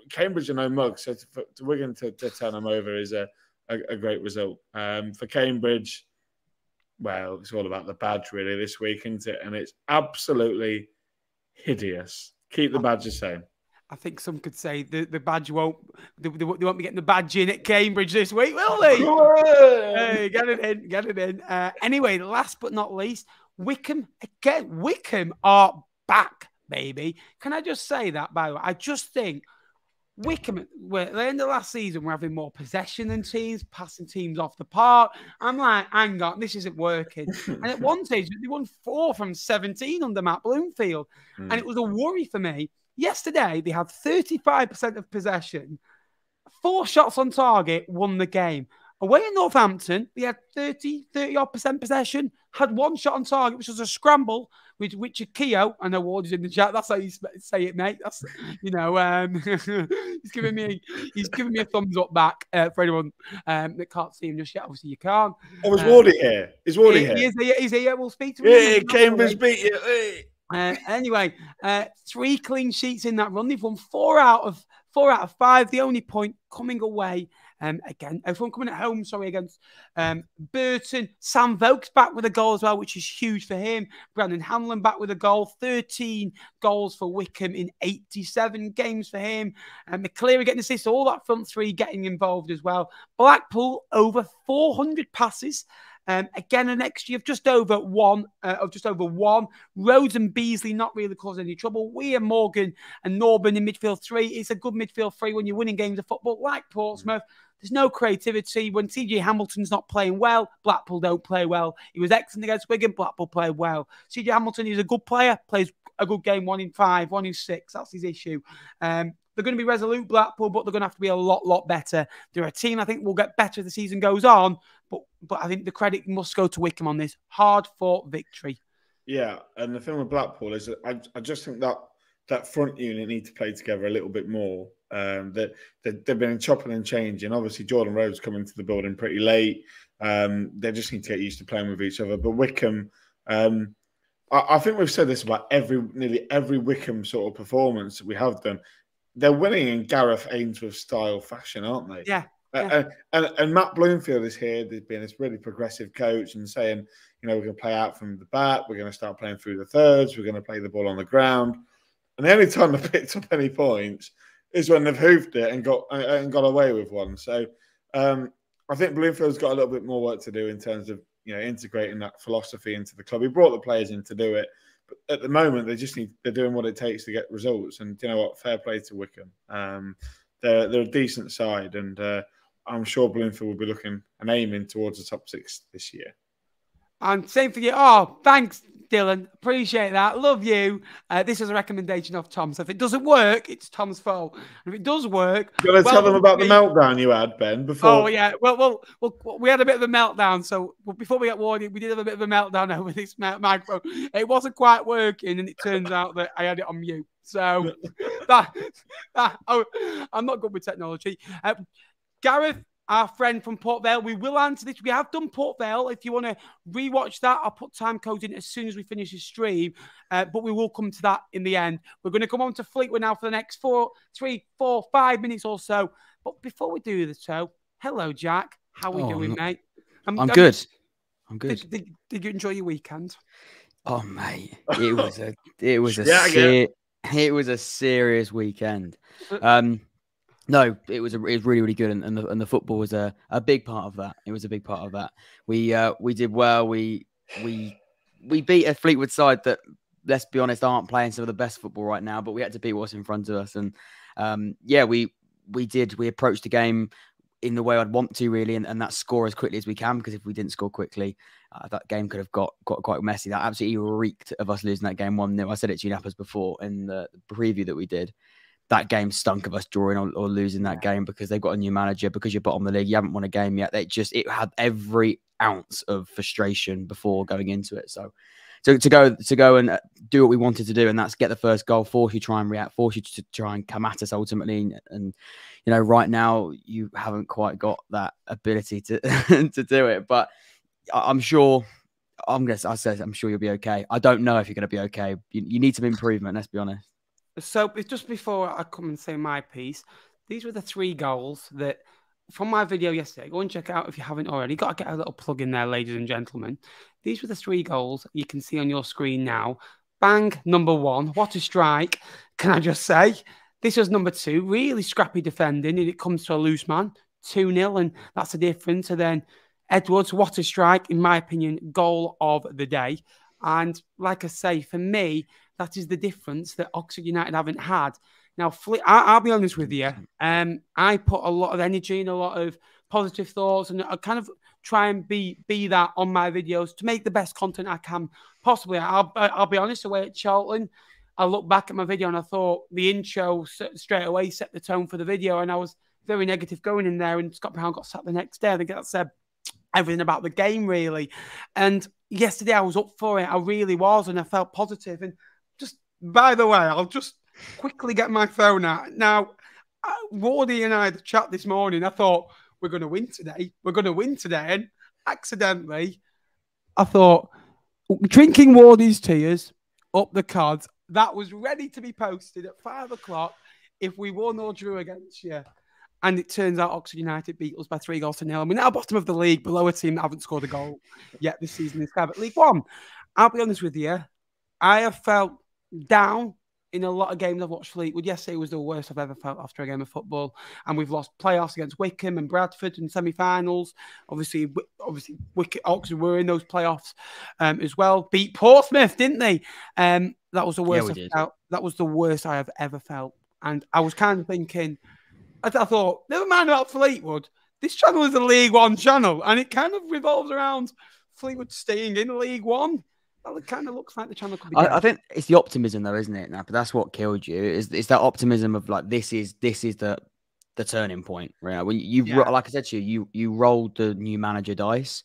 Cambridge are no mugs. So to, to Wigan to, to turn them over is a, a a great result. Um, for Cambridge, well, it's all about the badge really this week, isn't it? And it's absolutely hideous. Keep the badge the same. I think some could say the, the badge won't they, they won't be getting the badge in at Cambridge this week, will they? Hey, get it in, get it in. Uh, anyway, last but not least, Wickham again. Wickham are back, baby. Can I just say that? By the way, I just think Wickham were at the end of last season we're having more possession than teams, passing teams off the park. I'm like, hang on, this isn't working. And at one stage they won four from seventeen under Matt Bloomfield, mm. and it was a worry for me. Yesterday, they had thirty-five percent of possession, four shots on target, won the game. Away in Northampton, they had thirty, thirty-odd percent possession, had one shot on target, which was a scramble, with Richard Keogh, I know Ward's in the chat, that's how you say it, mate. That's, you know, um, he's giving me he's giving me a thumbs up back uh, for anyone um, that can't see him just yet. Obviously, you can't. Oh, is um, Wardy here? Is Wardy he, here? He is here, he's here, we'll speak to him. Yeah, Cambridge beat you, hey. Uh, anyway, uh, three clean sheets in that run. They've won four out of four out of five. The only point coming away um, again. Everyone coming at home, sorry, against um, Burton. Sam Vokes back with a goal as well, which is huge for him. Brandon Hanlon back with a goal. thirteen goals for Wickham in eighty-seven games for him. And McCleary getting assists. All that front three getting involved as well. Blackpool over four hundred passes. Um, again, an X G of just over one, uh, of just over one. Rhodes and Beasley not really causing any trouble. Weir, Morgan and Norburn in midfield three. It's a good midfield three when you're winning games of football, like Portsmouth. There's no creativity. When T J Hamilton's not playing well, Blackpool don't play well. He was excellent against Wigan, Blackpool played well. T J Hamilton is a good player, plays a good game, one in five, one in six. That's his issue. Um, They're going to be resolute, Blackpool, but they're going to have to be a lot, lot better. They're a team I think will get better as the season goes on, but but I think the credit must go to Wickham on this hard-fought victory. Yeah, and the thing with Blackpool is that I, I just think that that front unit need to play together a little bit more. Um, that they, they, they've been chopping and changing. Obviously, Jordan Rhodes coming to the building pretty late. Um, they just need to get used to playing with each other. But Wickham. Um, I, I think we've said this about every nearly every Wickham sort of performance that we have done. They're winning in Gareth Ainsworth style fashion, aren't they? Yeah. Uh, yeah. And, and, and Matt Bloomfield is here. There's been this really progressive coach and saying, you know, we're going to play out from the back. We're going to start playing through the thirds. We're going to play the ball on the ground. And the only time they've picked up any points is when they've hoofed it and got and got away with one. So um, I think Bloomfield's got a little bit more work to do in terms of, you know, integrating that philosophy into the club. He brought the players in to do it. At the moment, they just need, they're doing what it takes to get results. And you know what? Fair play to Wickham. Um, they're, they're a decent side. And uh, I'm sure Bloomfield will be looking and aiming towards the top six this year. And same for you. Oh, thanks, Dylan. Appreciate that. Love you. Uh, this is a recommendation of Tom's. So if it doesn't work, it's Tom's fault. And if it does work... You've got to well, tell them about the meltdown you had, Ben, before... Oh, yeah. Well, well, well, we had a bit of a meltdown. So before we got warning, we did have a bit of a meltdown over this microphone. It wasn't quite working, and it turns out that I had it on mute. So that, that, oh, I'm not good with technology. Uh, Gareth... Our friend from Port Vale, we will answer this. We have done Port Vale. If you want to rewatch that, I'll put time codes in as soon as we finish the stream. Uh, but we will come to that in the end. We're going to come on to Fleetwood now for the next four, three, four, five minutes or so. But before we do the show, hello, Jack. How are we oh, doing, I'm mate? I'm, I'm good. I'm good. Did, did, did you enjoy your weekend? Oh, mate, it was a it was a yeah, yeah. it was a serious weekend. Um. No, it was a, it was really really good, and, and the and the football was a, a big part of that. It was a big part of that. We uh, we did well. We we we beat a Fleetwood side that, let's be honest, aren't playing some of the best football right now. But we had to beat what's in front of us, and um, yeah, we we did. We approached the game in the way I'd want to, really, and, and that score as quickly as we can, because if we didn't score quickly, uh, that game could have got, got quite messy. That absolutely reeked of us losing that game one nil. I said it to you Nappers before in the preview that we did. That game stunk of us drawing or, or losing that game, because they've got a new manager, because you're bottom of the league, you haven't won a game yet. They just, it had every ounce of frustration before going into it. So to, to go to go and do what we wanted to do, and that's get the first goal, force you to try and react, force you to try and come at us ultimately. And, and you know, right now you haven't quite got that ability to to do it. But I'm sure, I'm guess I said I'm sure you'll be okay. I don't know if you're going to be okay. You, you need some improvement. Let's be honest. So just before I come and say my piece, these were the three goals that, from my video yesterday, go and check out if you haven't already. Got to get a little plug in there, ladies and gentlemen. These were the three goals you can see on your screen now. Bang, number one. What a strike, can I just say? This was number two. Really scrappy defending, and it comes to a loose man. two nil, and that's the difference. And then Edwards, what a strike. In my opinion, goal of the day. And like I say, for me, that is the difference that Oxford United haven't had. Now, I'll be honest with you. Um, I put a lot of energy and a lot of positive thoughts, and I kind of try and be be that on my videos to make the best content I can possibly. I'll, I'll be honest, away at Charlton, I looked back at my video and I thought the intro straight away set the tone for the video, and I was very negative going in there, and Scott Brown got sacked the next day. I think that said everything about the game, really. And yesterday I was up for it. I really was, and I felt positive. And just, by the way, I'll just quickly get my phone out. Now, Wardy and I had a chat this morning. I thought, we're going to win today. We're going to win today. And accidentally, I thought, drinking Wardy's tears up the cards, that was ready to be posted at five o'clock if we won or drew against you. And it turns out Oxford United beat us by three goals to nil. And we're now bottom of the league, below a team that haven't scored a goal yet this season in Sky Bet League One. I'll be honest with you, I have felt down in a lot of games I've watched Fleetwood. Yesterday was the worst I've ever felt after a game of football. And we've lost playoffs against Wickham and Bradford in semi-finals. Obviously, obviously, Wicked Oxford were in those playoffs um, as well. Beat Portsmouth, didn't they? Um, that was the worst. Yeah, we did. I felt. That was the worst I have ever felt. And I was kind of thinking, I, th I thought, never mind about Fleetwood. This channel is a League One channel, and it kind of revolves around Fleetwood staying in League One. Well, it kind of looks like the channel could be. I, I think it's the optimism, though, isn't it? Now, but that's what killed you. Is it's that optimism of like this is this is the the turning point, right? When you yeah. like I said to you, you you rolled the new manager dice,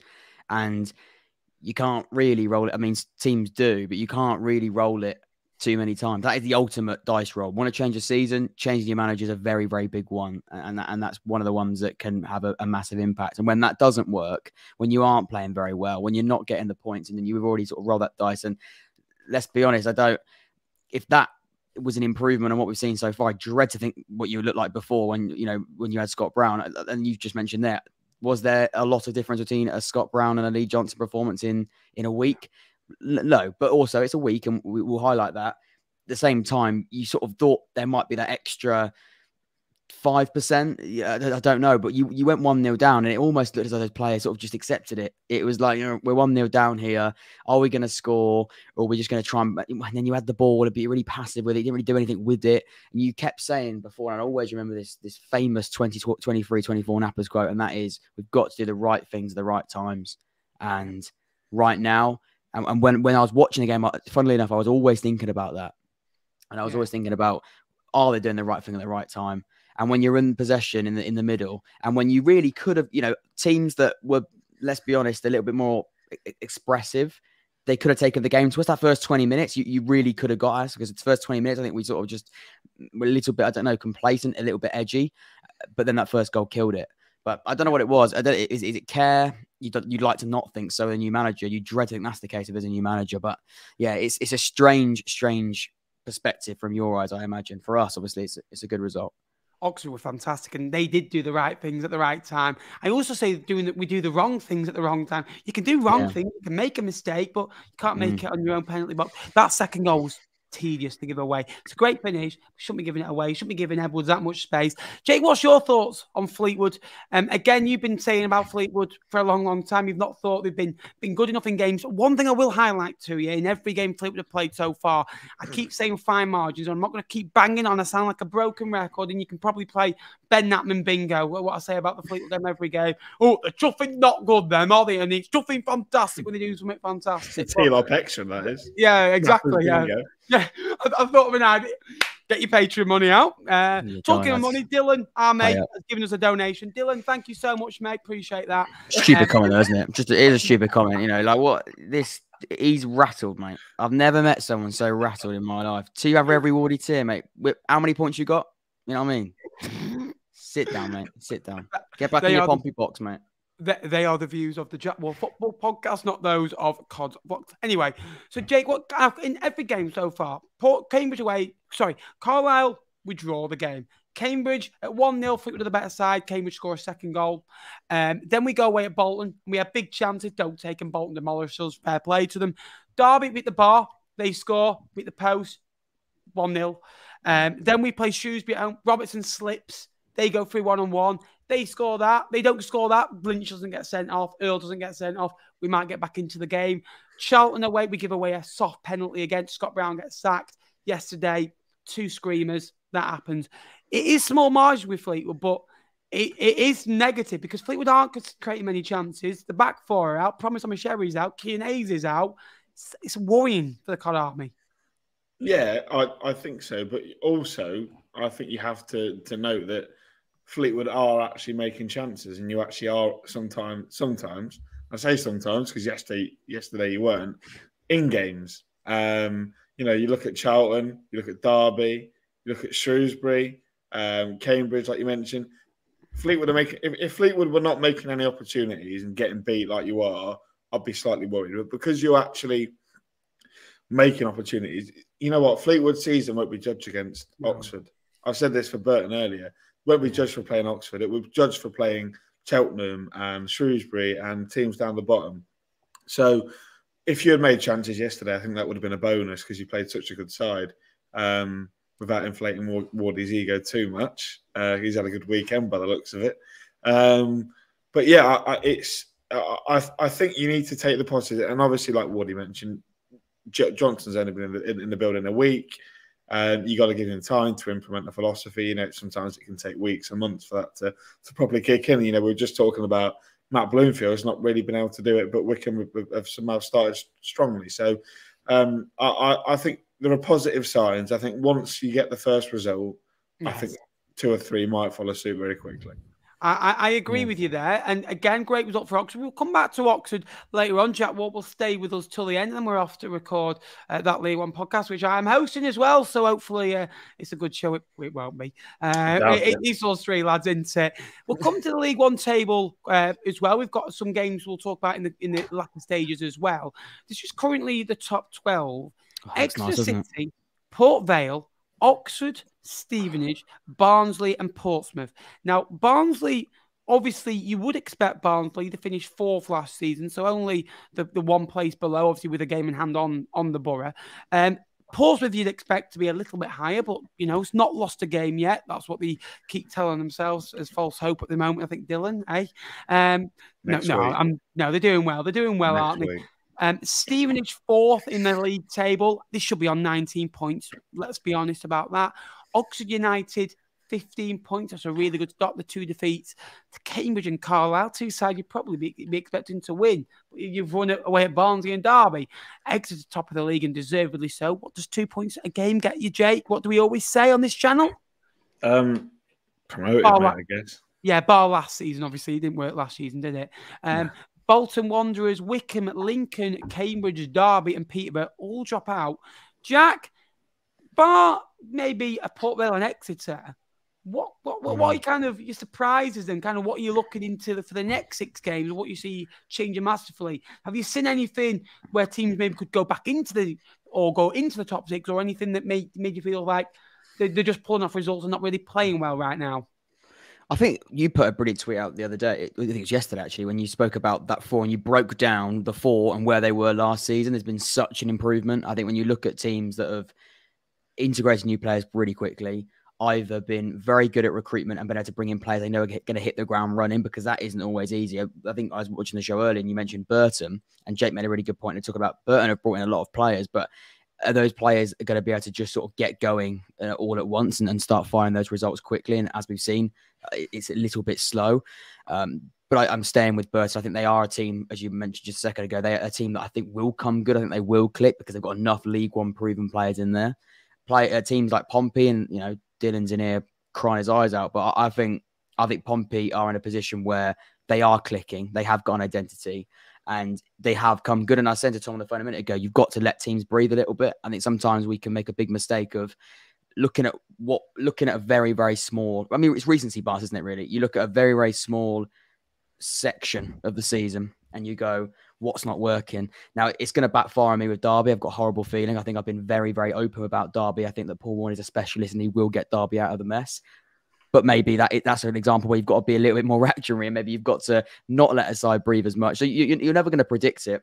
and you can't really roll it. I mean, teams do, but you can't really roll it too many times. That is the ultimate dice roll. Want to change a season? Changing your manager is a very very big one, and that, and that's one of the ones that can have a, a massive impact. And when that doesn't work, when you aren't playing very well, when you're not getting the points, and then you've already sort of rolled that dice. And let's be honest, I don't. If that was an improvement on what we've seen so far, I dread to think what you looked like before when you know when you had Scott Brown. And you just mentioned there, was there a lot of difference between a Scott Brown and a Lee Johnson performance in in a week? No, but also it's a week, and we will highlight that. At the same time, you sort of thought there might be that extra five percent. Yeah, I don't know, but you you went one nil down, and it almost looked as though those players sort of just accepted it. It was like, you know, we're one nil down here. Are we going to score, or are we just going to try and? And then you had the ball, it'd be really passive with it. You didn't really do anything with it, and you kept saying before, and I always remember this this famous twenty-three twenty-four Nappers quote, and that is, we've got to do the right things at the right times, and right now. And when, when I was watching the game, funnily enough, I was always thinking about that. And I was yeah. always thinking about, are they doing the right thing at the right time? And when you're in possession in the, in the middle, and when you really could have, you know, teams that were, let's be honest, a little bit more expressive, they could have taken the game to us. That first twenty minutes, you, you really could have got us, because it's the first twenty minutes, I think we sort of just were a little bit, I don't know, complacent, a little bit edgy. But then that first goal killed it. But I don't know what it was. I don't, is, is it care? You don't, you'd like to not think so. A new manager, you dread to think that's the case if there's a new manager. But yeah, it's it's a strange, strange perspective from your eyes, I imagine. For us, obviously, it's it's a good result. Oxford were fantastic, and they did do the right things at the right time. I also say doing that we do the wrong things at the wrong time. You can do wrong yeah. things, you can make a mistake, but you can't make mm. it on your own penalty box. That second goal was tedious to give away. It's a great finish. Shouldn't be giving it away. Shouldn't be giving Edwards that much space. Jake, what's your thoughts on Fleetwood? Um, again, you've been saying about Fleetwood for a long, long time. You've not thought they've been been good enough in games. One thing I will highlight to you, in every game Fleetwood have played so far, I keep saying fine margins. I'm not going to keep banging on. I sound like a broken record, and you can probably play Ben Natman bingo, what I say about the Fleetwood game every game. Oh, they're chuffing not good then, are they? And it's chuffing fantastic when they do something fantastic. It's T-Lop action, that is. Yeah, exactly. Yeah. Yeah, I, I thought of an idea. get your Patreon money out. Uh, talking of money, Dylan, our mate, has given us a donation. Dylan, thank you so much, mate. Appreciate that. Stupid um, comment, though, isn't it? Just it is a stupid comment. You know, like what this. He's rattled, mate. I've never met someone so rattled in my life. Two have every wardy tier, mate. How many points you got? You know what I mean? Sit down, mate. Sit down. Get back they in your Pompey the, box, mate. They, they are the views of the Jack Ward Football Podcast, not those of Cod's Box. Anyway, so Jake, what in every game so far, Port, Cambridge away, sorry, Carlisle withdraw the game. Cambridge at one nil, Fleetwood are the better side. Cambridge score a second goal. Um, then we go away at Bolton. We have big chances. Don't take them. Bolton demolish us. Fair play to them. Derby beat the bar. They score. Beat the post. one nil. Um, then we play Shrewsbury at home. Robertson slips. They go three one on one. They score that. They don't score that. Blinch doesn't get sent off. Earl doesn't get sent off. We might get back into the game. Charlton away. We give away a soft penalty against Scott Brown gets sacked yesterday. Two screamers. That happens. It is small margin with Fleetwood, but it, it is negative because Fleetwood aren't creating many chances. The back four are out. Promise Omisherry's out. Kean Hayes is out. It's, it's worrying for the Cod Army. Yeah, I, I think so. But also, I think you have to, to note that Fleetwood are actually making chances, and you actually are sometimes, sometimes, I say sometimes because yesterday, yesterday you weren't, in games. Um, you know, you look at Charlton, you look at Derby, you look at Shrewsbury, um, Cambridge, like you mentioned. Fleetwood are making, if, if Fleetwood were not making any opportunities and getting beat like you are, I'd be slightly worried. But because you're actually making opportunities, you know what? Fleetwood's season won't be judged against yeah. Oxford. I said this for Burton earlier. It won't be judged for playing Oxford. It will be judged for playing Cheltenham and Shrewsbury and teams down the bottom. So if you had made chances yesterday, I think that would have been a bonus because you played such a good side. Um, without inflating Ward, Wardy's ego too much. Uh, he's had a good weekend by the looks of it. Um, but yeah, I, I, it's. I, I think you need to take the positive. And obviously, like Wardy mentioned, J Johnson's only been in the, in, in the building a week. Um, you got to give him time to implement the philosophy. You know, sometimes it can take weeks and months for that to, to properly kick in. You know, we were just talking about Matt Bloomfield has not really been able to do it, but Wickham have somehow started strongly. So um, I, I, I think there are positive signs. I think once you get the first result, yes. I think two or three might follow suit very quickly. I, I agree yeah. with you there. And again, great result for Oxford. We'll come back to Oxford later on. Jack Ward will stay with us till the end, and then we're off to record uh, that League One podcast, which I'm hosting as well. So hopefully uh, it's a good show. It, it won't be. Uh, no, it, it, it's those three lads, isn't it? We'll come to the League One table uh, as well. We've got some games we'll talk about in the, in the latter stages as well. This is currently the top twelve. Oh, Exeter nice, City, Port Vale, Oxford, Stevenage, Barnsley and Portsmouth. Now, Barnsley, obviously, you would expect Barnsley to finish fourth last season, so only the, the one place below, obviously, with a game in hand on, on the Borough. Um, Portsmouth, you'd expect to be a little bit higher, but, you know, it's not lost a game yet. That's what they keep telling themselves as false hope at the moment, I think, Dylan, eh? Um, no, no, I'm, no, they're doing well. They're doing well, aren't they? Um, Stevenage fourth in the league table. This should be on nineteen points. Let's be honest about that. Oxford United fifteen points. That's a really good start. The two defeats to Cambridge and Carlisle, two sides you'd probably be, be expecting to win. You've run away at Barnsley and Derby. Exeter top of the league and deservedly so. What does two points a game get you, Jake? What do we always say on this channel? Um, promoted, bar, mate, I guess. Yeah, bar last season. Obviously, it didn't work last season, did it? Um. Yeah. Bolton Wanderers, Wickham, Lincoln, Cambridge, Derby and Peterborough all drop out. Jack, bar maybe a Port Vale and Exeter, what what what, what are kind of your surprises and kind of what are you looking into the, for the next six games, what you see changing masterfully? Have you seen anything where teams maybe could go back into the, or go into the top six, or anything that made, made you feel like they're, they're just pulling off results and not really playing well right now? I think you put a brilliant tweet out the other day. I think it was yesterday, actually, when you spoke about that four and you broke down the four and where they were last season. There's been such an improvement. I think when you look at teams that have integrated new players really quickly, either been very good at recruitment and been able to bring in players they know are going to hit the ground running, because that isn't always easy. I think I was watching the show earlier and you mentioned Burton, and Jake made a really good point to talk about Burton have brought in a lot of players, but are those players are going to be able to just sort of get going uh, all at once and, and start firing those results quickly? And as we've seen, it's a little bit slow. Um, but I, I'm staying with Burton. I think they are a team, as you mentioned just a second ago, they are a team that I think will come good. I think they will click because they've got enough League One proven players in there. play uh, teams like Pompey, and you know Dylan's in here crying his eyes out. But I, I think I think Pompey are in a position where they are clicking. They have got an identity, and they have come good. And I said to Tom on the phone a minute ago, you've got to let teams breathe a little bit. I think sometimes we can make a big mistake of looking at what looking at a very very small. I mean, it's recency bias, isn't it? Really, you look at a very very small section of the season, and you go, what's not working? Now, it's going to backfire on me with Derby. I've got a horrible feeling. I think I've been very, very open about Derby. I think that Paul Warren is a specialist and he will get Derby out of the mess. But maybe that that's an example where you've got to be a little bit more reactionary, and maybe you've got to not let a side breathe as much. So you, you're never going to predict it.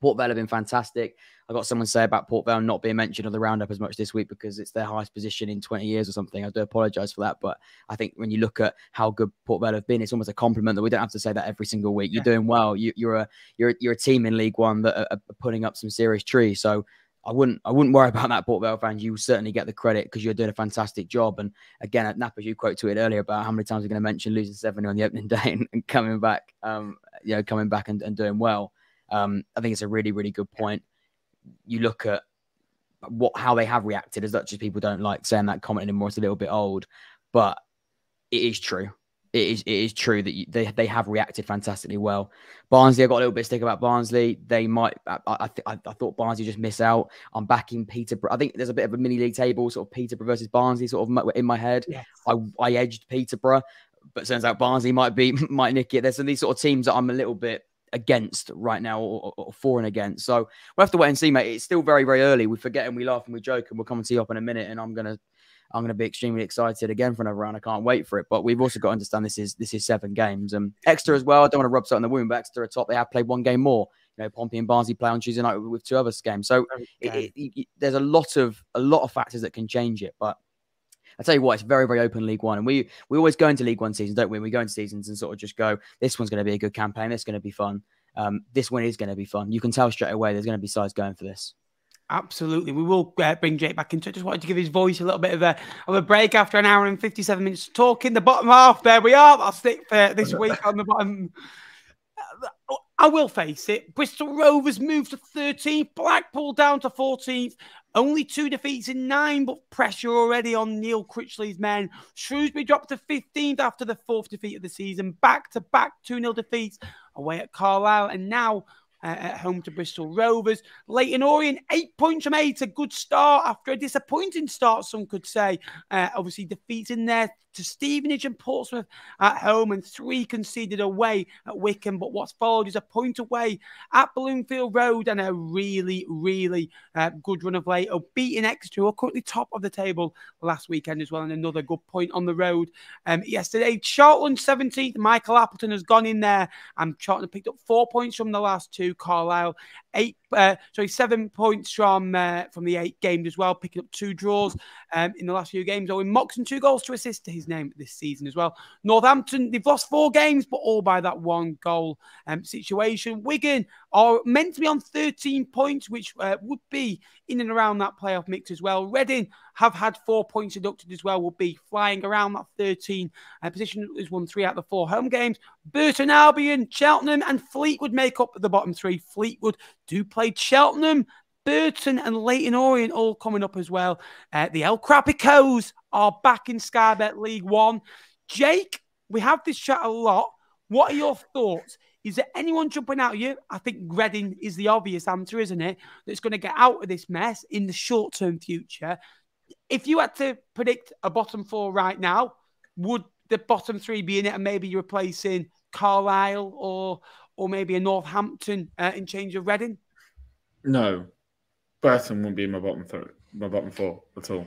Port Vale have been fantastic. I got someone say about Port Vale not being mentioned on the roundup as much this week because it's their highest position in twenty years or something. I do apologise for that, but I think when you look at how good Port Vale have been, it's almost a compliment that we don't have to say that every single week. Yeah. You're doing well. You, you're a you're you're a team in League One that are, are putting up some serious trees. So I wouldn't I wouldn't worry about that, Port Vale fans. You certainly get the credit because you're doing a fantastic job. And again, at Nappers, you quote to it earlier about how many times we're going to mention losing seven on the opening day and, and coming back, um, you know, coming back and, and doing well. Um, I think it's a really, really good point. You look at what how they have reacted, as much as people don't like saying that comment anymore. It's a little bit old, but it is true. It is it is true that you, they they have reacted fantastically well. Barnsley, I got a little bit stick about Barnsley. They might. I I, th I, I thought Barnsley just miss out. I'm backing Peterborough. I think there's a bit of a mini league table, sort of Peterborough versus Barnsley, sort of in my head. Yes. I I edged Peterborough, but it turns out Barnsley might be might nick it. There's some of these sort of teams that I'm a little bit against right now, or, or, or for and against. So we'll have to wait and see, mate. It's still very, very early. We forget and we laugh and we joke, and we'll come and see you up in a minute. And I'm gonna, I'm gonna be extremely excited again for another round. I can't wait for it. But we've also got to understand this is this is seven games. Um, Exeter as well. I don't want to rub salt in the wound, but Exeter are top. They have played one game more. You know, Pompey and Barnsley play on Tuesday night with two other games. So okay. it, it, it, there's a lot of a lot of factors that can change it, but. I tell you what, it's very, very open League One. And we we always go into League One seasons, don't we? We go into seasons and sort of just go, this one's going to be a good campaign. This is going to be fun. Um, this one is going to be fun. You can tell straight away there's going to be sides going for this. Absolutely. We will uh, bring Jake back into it. Just wanted to give his voice a little bit of a, of a break after an hour and fifty-seven minutes of talking. The bottom half, there we are. I'll stick for this week on the bottom. I will face it. Bristol Rovers moved to thirteenth. Blackpool down to fourteenth. Only two defeats in nine, but pressure already on Neil Critchley's men. Shrewsbury dropped to fifteenth after the fourth defeat of the season. Back-to-back two nil defeats away at Carlisle, and now uh, at home to Bristol Rovers. Leyton Orient, eight points from eight. A good start after a disappointing start, some could say. Uh, obviously, defeats in there to Stevenage and Portsmouth at home, and three conceded away at Wickham. But what's followed is a point away at Bloomfield Road and a really, really uh, good run of late. Oh, beating Exeter, who are currently top of the table last weekend as well, and another good point on the road um, yesterday. Charlton seventeenth, Michael Appleton has gone in there, and Charlton picked up four points from the last two. Carlisle eight, uh, sorry, seven points from uh, from the eight games as well, picking up two draws um, in the last few games. Owen Moxon two goals to assist to his name this season as well. Northampton, they've lost four games, but all by that one goal um, situation. Wigan are meant to be on thirteen points, which uh, would be in and around that playoff mix as well. Reading have had four points deducted as well, will be flying around that thirteen uh, position. Has won three out of the four home games. Burton Albion, Cheltenham and Fleetwood make up the bottom three. Fleetwood do play Cheltenham, Burton and Leyton Orient all coming up as well. Uh, the El Crapicos are back in Sky Bet League One. Jake, we have this chat a lot. What are your thoughts? Is there anyone jumping out at you? I think Reading is the obvious answer, isn't it? That's going to get out of this mess in the short-term future. If you had to predict a bottom four right now, would the bottom three be in it, and maybe replacing Carlisle or or maybe a Northampton uh, in change of Reading? No. Burton wouldn't be my bottom three, my bottom four at all.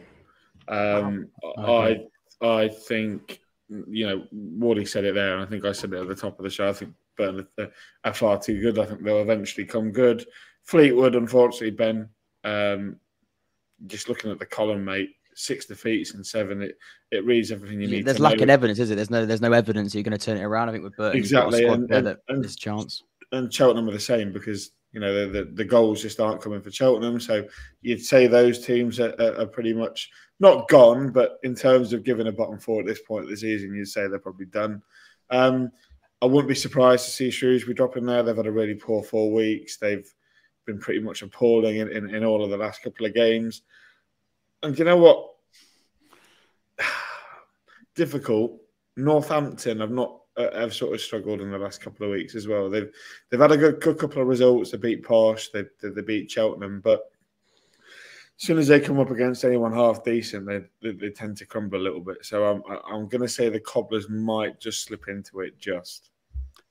Um, wow. okay. I I think, you know, Wardy said it there, and I think I said it at the top of the show. I think Burton are far too good. I think they'll eventually come good. Fleetwood, unfortunately, Ben, um, just looking at the column, mate, six defeats and seven. It it reads everything you need. There's to lacking know. evidence, is it? There's no there's no evidence that you're going to turn it around. I think with Burton, exactly, and, and, that and, there's a chance. And Cheltenham are the same, because you know, the, the, the goals just aren't coming for Cheltenham. So you'd say those teams are, are, are pretty much not gone, but in terms of giving a bottom four at this point of the season, you'd say they're probably done. Um, I wouldn't be surprised to see Shrewsbury drop in there. They've had a really poor four weeks. They've been pretty much appalling in, in, in all of the last couple of games. And you know what? Difficult. Northampton have not uh, have sort of struggled in the last couple of weeks as well. They've they've had a good, good couple of results. They beat Porsche. They, they they beat Cheltenham. But as soon as they come up against anyone half decent, they they, they tend to crumble a little bit. So I'm I'm going to say the Cobblers might just slip into it just.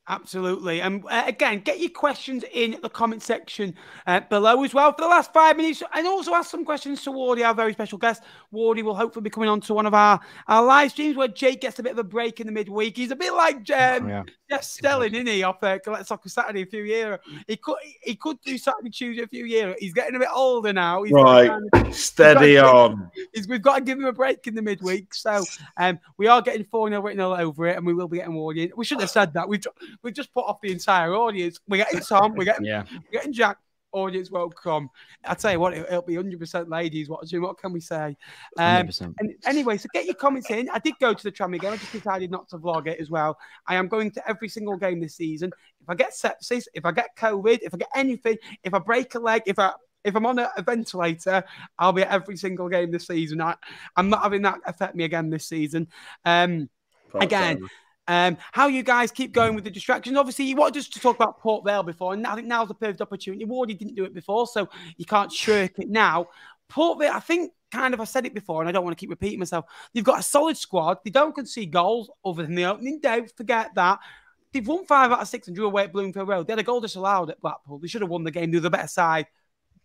Absolutely. And uh, again, get your questions in the comment section uh, below as well for the last five minutes. And also ask some questions to Wardy, our very special guest. Wardy will hopefully be coming on to one of our, our live streams where Jake gets a bit of a break in the midweek. He's a bit like um, oh, yeah. Jeff Stelling, isn't he, off uh, Collect Soccer Saturday a few years ago. He could, he could do Saturday, Tuesday a few years ago. He's getting a bit older now. He's right. To, Steady he's on. Give, he's, we've got to give him a break in the midweek. So um, we are getting four nil written all over it, and we will be getting Wardy in. We shouldn't have said that. We've We've just put off the entire audience. We're getting Tom, we're getting, yeah. we're getting Jack. Audience, welcome. I tell you what, it'll be one hundred percent ladies watching. What can we say? Um, one hundred percent. And anyway, so get your comments in. I did go to the Tram game. I just decided not to vlog it as well. I am going to every single game this season. If I get sepsis, if I get COVID, if I get anything, if I break a leg, if I if I'm on a, a ventilator, I'll be at every single game this season. I, I'm not having that affect me again this season. Um, again. Time. Um, how you guys keep going with the distractions. Obviously, you wanted us to talk about Port Vale before, and I think now's the perfect opportunity. Wardy didn't do it before, so you can't shirk it now. Port Vale, I think, kind of, I said it before, and I don't want to keep repeating myself. They've got a solid squad. They don't concede goals other than the opening day. Forget that. They've won five out of six and drew away at Bloomfield Road. They had a goal disallowed at Blackpool. They should have won the game. They were the better side.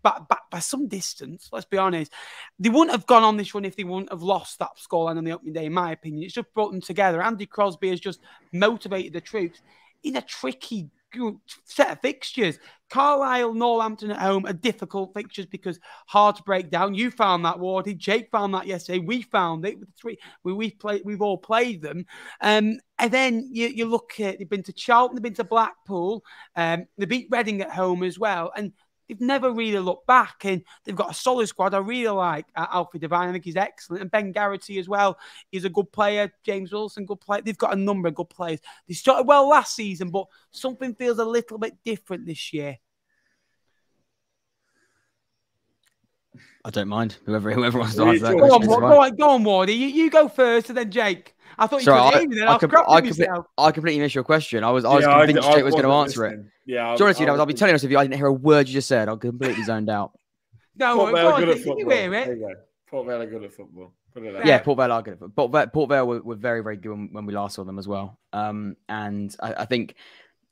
Back, back by some distance, let's be honest. They wouldn't have gone on this run if they wouldn't have lost that scoreline on the opening day, in my opinion. It's just brought them together. Andy Crosby has just motivated the troops in a tricky set of fixtures. Carlisle, Northampton at home are difficult fixtures because hard to break down. You found that, Wardy. Jake found that yesterday. We found it. With three, we, we've, played, we've all played them. Um, and then you, you look at, they've been to Charlton, they've been to Blackpool. Um, they beat Reading at home as well. And they've never really looked back, and they've got a solid squad. I really like uh, Alfie Devine. I think he's excellent. And Ben Garrity as well. He's a good player. James Wilson, good player. They've got a number of good players. They started well last season, but something feels a little bit different this year. I don't mind. Whoever, whoever wants to answer that question. Go on, go on, go on Wardy. You, you go first and then Jake. I thought you Sorry, could I, then. I, I, com I, com I completely missed your question. I was, I was yeah, convinced I, Jake I was going to answer it. Yeah, I, Jonathan, I, I, I'll be telling us if you, I didn't hear a word you just said. I'm completely zoned out. No, Port Vale are good at football. There you go. Port Vale are good at football. Yeah, Port Vale are good at football. Port Vale, Port Vale were, were very, very good when, when we last saw them as well. Um, and I, I think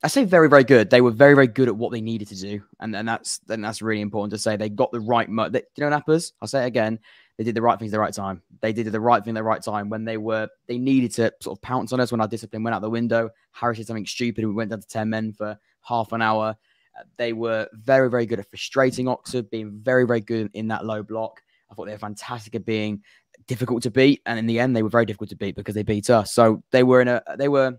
I say very, very good. They were very, very good at what they needed to do, and and that's and that's really important to say. They got the right. They, you know, Nappers. I'll say it again. They did the right things at the right time. They did the right thing at the right time when they were, they needed to sort of pounce on us when our discipline went out the window. Harris did something stupid. We went down to ten men for half an hour. They were very, very good at frustrating Oxford, being very, very good in that low block. I thought they were fantastic at being difficult to beat. And in the end, they were very difficult to beat because they beat us. So they were in a, they were,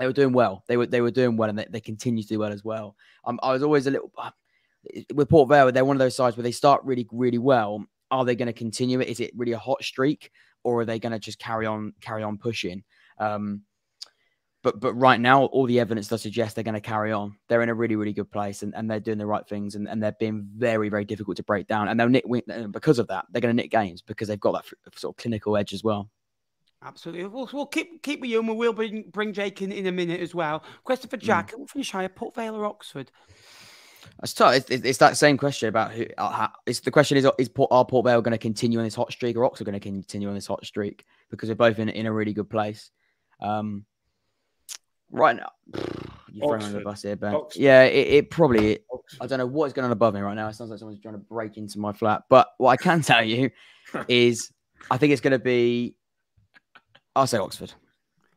they were doing well. They were, they were doing well, and they, they continue to do well as well. Um, I was always a little, uh, with Port Vale, they're one of those sides where they start really, really well. Are they going to continue it? Is it really a hot streak, or are they going to just carry on, carry on pushing? Um, but but right now, all the evidence does suggest they're going to carry on. They're in a really, really good place, and, and they're doing the right things, and, and they're being very, very difficult to break down. And they'll nick, because of that, they're going to nick games because they've got that sort of clinical edge as well. Absolutely. We'll, we'll keep keep with you, and we'll bring, bring Jake in in a minute as well. Question for Jack. Mm. We'll finish higher, Port Vale or Oxford? It's tough. It's, it's that same question about who. How, it's the question is: Is Port, are Port Vale going to continue on this hot streak, or Oxford going to continue on this hot streak? Because they're both in in a really good place. Um, right now, you're throwing under the bus here, Ben. Oxford. Yeah, it, it probably. Oxford. I don't know what's going on above me right now. It sounds like someone's trying to break into my flat. But what I can tell you is, I think it's going to be. I'll say Oxford.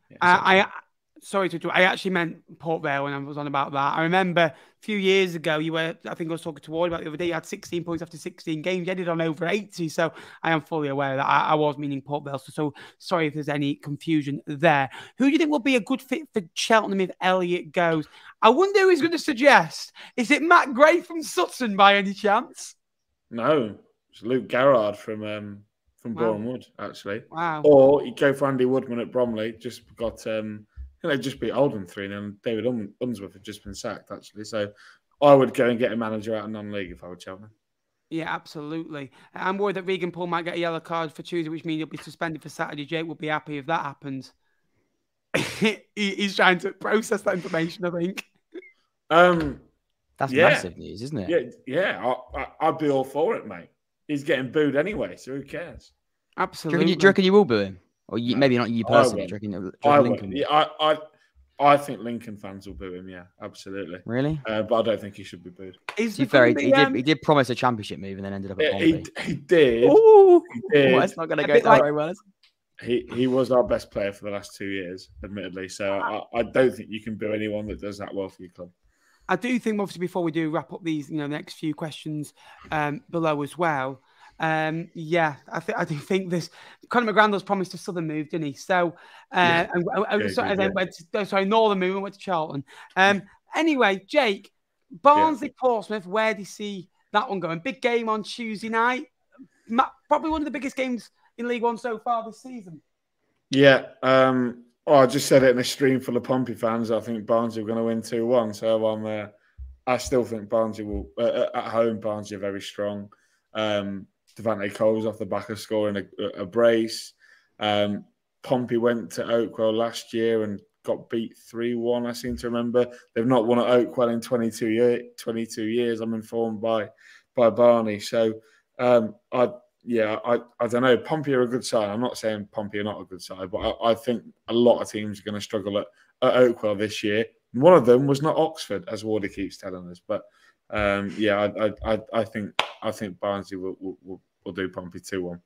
Yeah, I. I Sorry to I actually meant Port Vale when I was on about that. I remember a few years ago, you were, I think I was talking to Ward about the other day, you had sixteen points after sixteen games. You ended on over eighty. So I am fully aware that I, I was meaning Port Vale. So, so sorry if there's any confusion there. Who do you think will be a good fit for Cheltenham if Elliott goes? I wonder who he's going to suggest. Is it Matt Gray from Sutton by any chance? No, it's Luke Garrard from... Um... From wow. Bournemouth, actually. Wow. Or you go for Andy Woodman at Bromley. Just got, um, you know, just beat Oldham three nil. And David Un Unsworth had just been sacked, actually. So I would go and get a manager out of non-league if I were Cheltenham. Yeah, absolutely. I'm worried that Regan Paul might get a yellow card for Tuesday, which means he'll be suspended for Saturday. Jake will be happy if that happens. he, he's trying to process that information, I think. Um, That's yeah. massive news, isn't it? Yeah, yeah. I, I, I'd be all for it, mate. He's getting booed anyway, so who cares? Absolutely. Do you reckon you, do you, reckon you will boo him? Or you, maybe not you personally. Do you reckon, do you reckon I Lincoln yeah, I, I, I think Lincoln fans will boo him, yeah, absolutely. Really? Uh, but I don't think he should be booed. He's very, he, um, did, he did promise a championship move and then ended up at Bobby. He, he did. Ooh, he did. Well, it's not going to go down like, very well. He, he was our best player for the last two years, admittedly. So I, I don't think you can boo anyone that does that well for your club. I do think, obviously, before we do wrap up these, you know, next few questions um, below as well, Um, yeah, I think I do think this. Conor McGrandall's promised a southern move, didn't he? So, uh, yeah. and, and, yeah, so yeah. Then went to, sorry, northern move and went to Charlton. Um, yeah. Anyway, Jake, Barnsley, yeah. Portsmouth. Where do you see that one going? Big game on Tuesday night. Probably one of the biggest games in League One so far this season. Yeah, um, oh, I just said it in a stream full of Pompey fans. I think Barnsley are going to win two one. So I'm, uh, I still think Barnsley will uh, at home. Barnsley are very strong. Um, Devante Cole's off the back of scoring a, a brace. Um, Pompey went to Oakwell last year and got beat three one, I seem to remember. They've not won at Oakwell in twenty-two, year, twenty-two years, I'm informed by by Barney. So, um, I yeah, I, I don't know. Pompey are a good side. I'm not saying Pompey are not a good side, but I, I think a lot of teams are going to struggle at, at Oakwell this year. One of them was not Oxford, as Wardy keeps telling us. But, um, yeah, I, I, I think... I think Barnsley will, will, will, will do Pompey two one.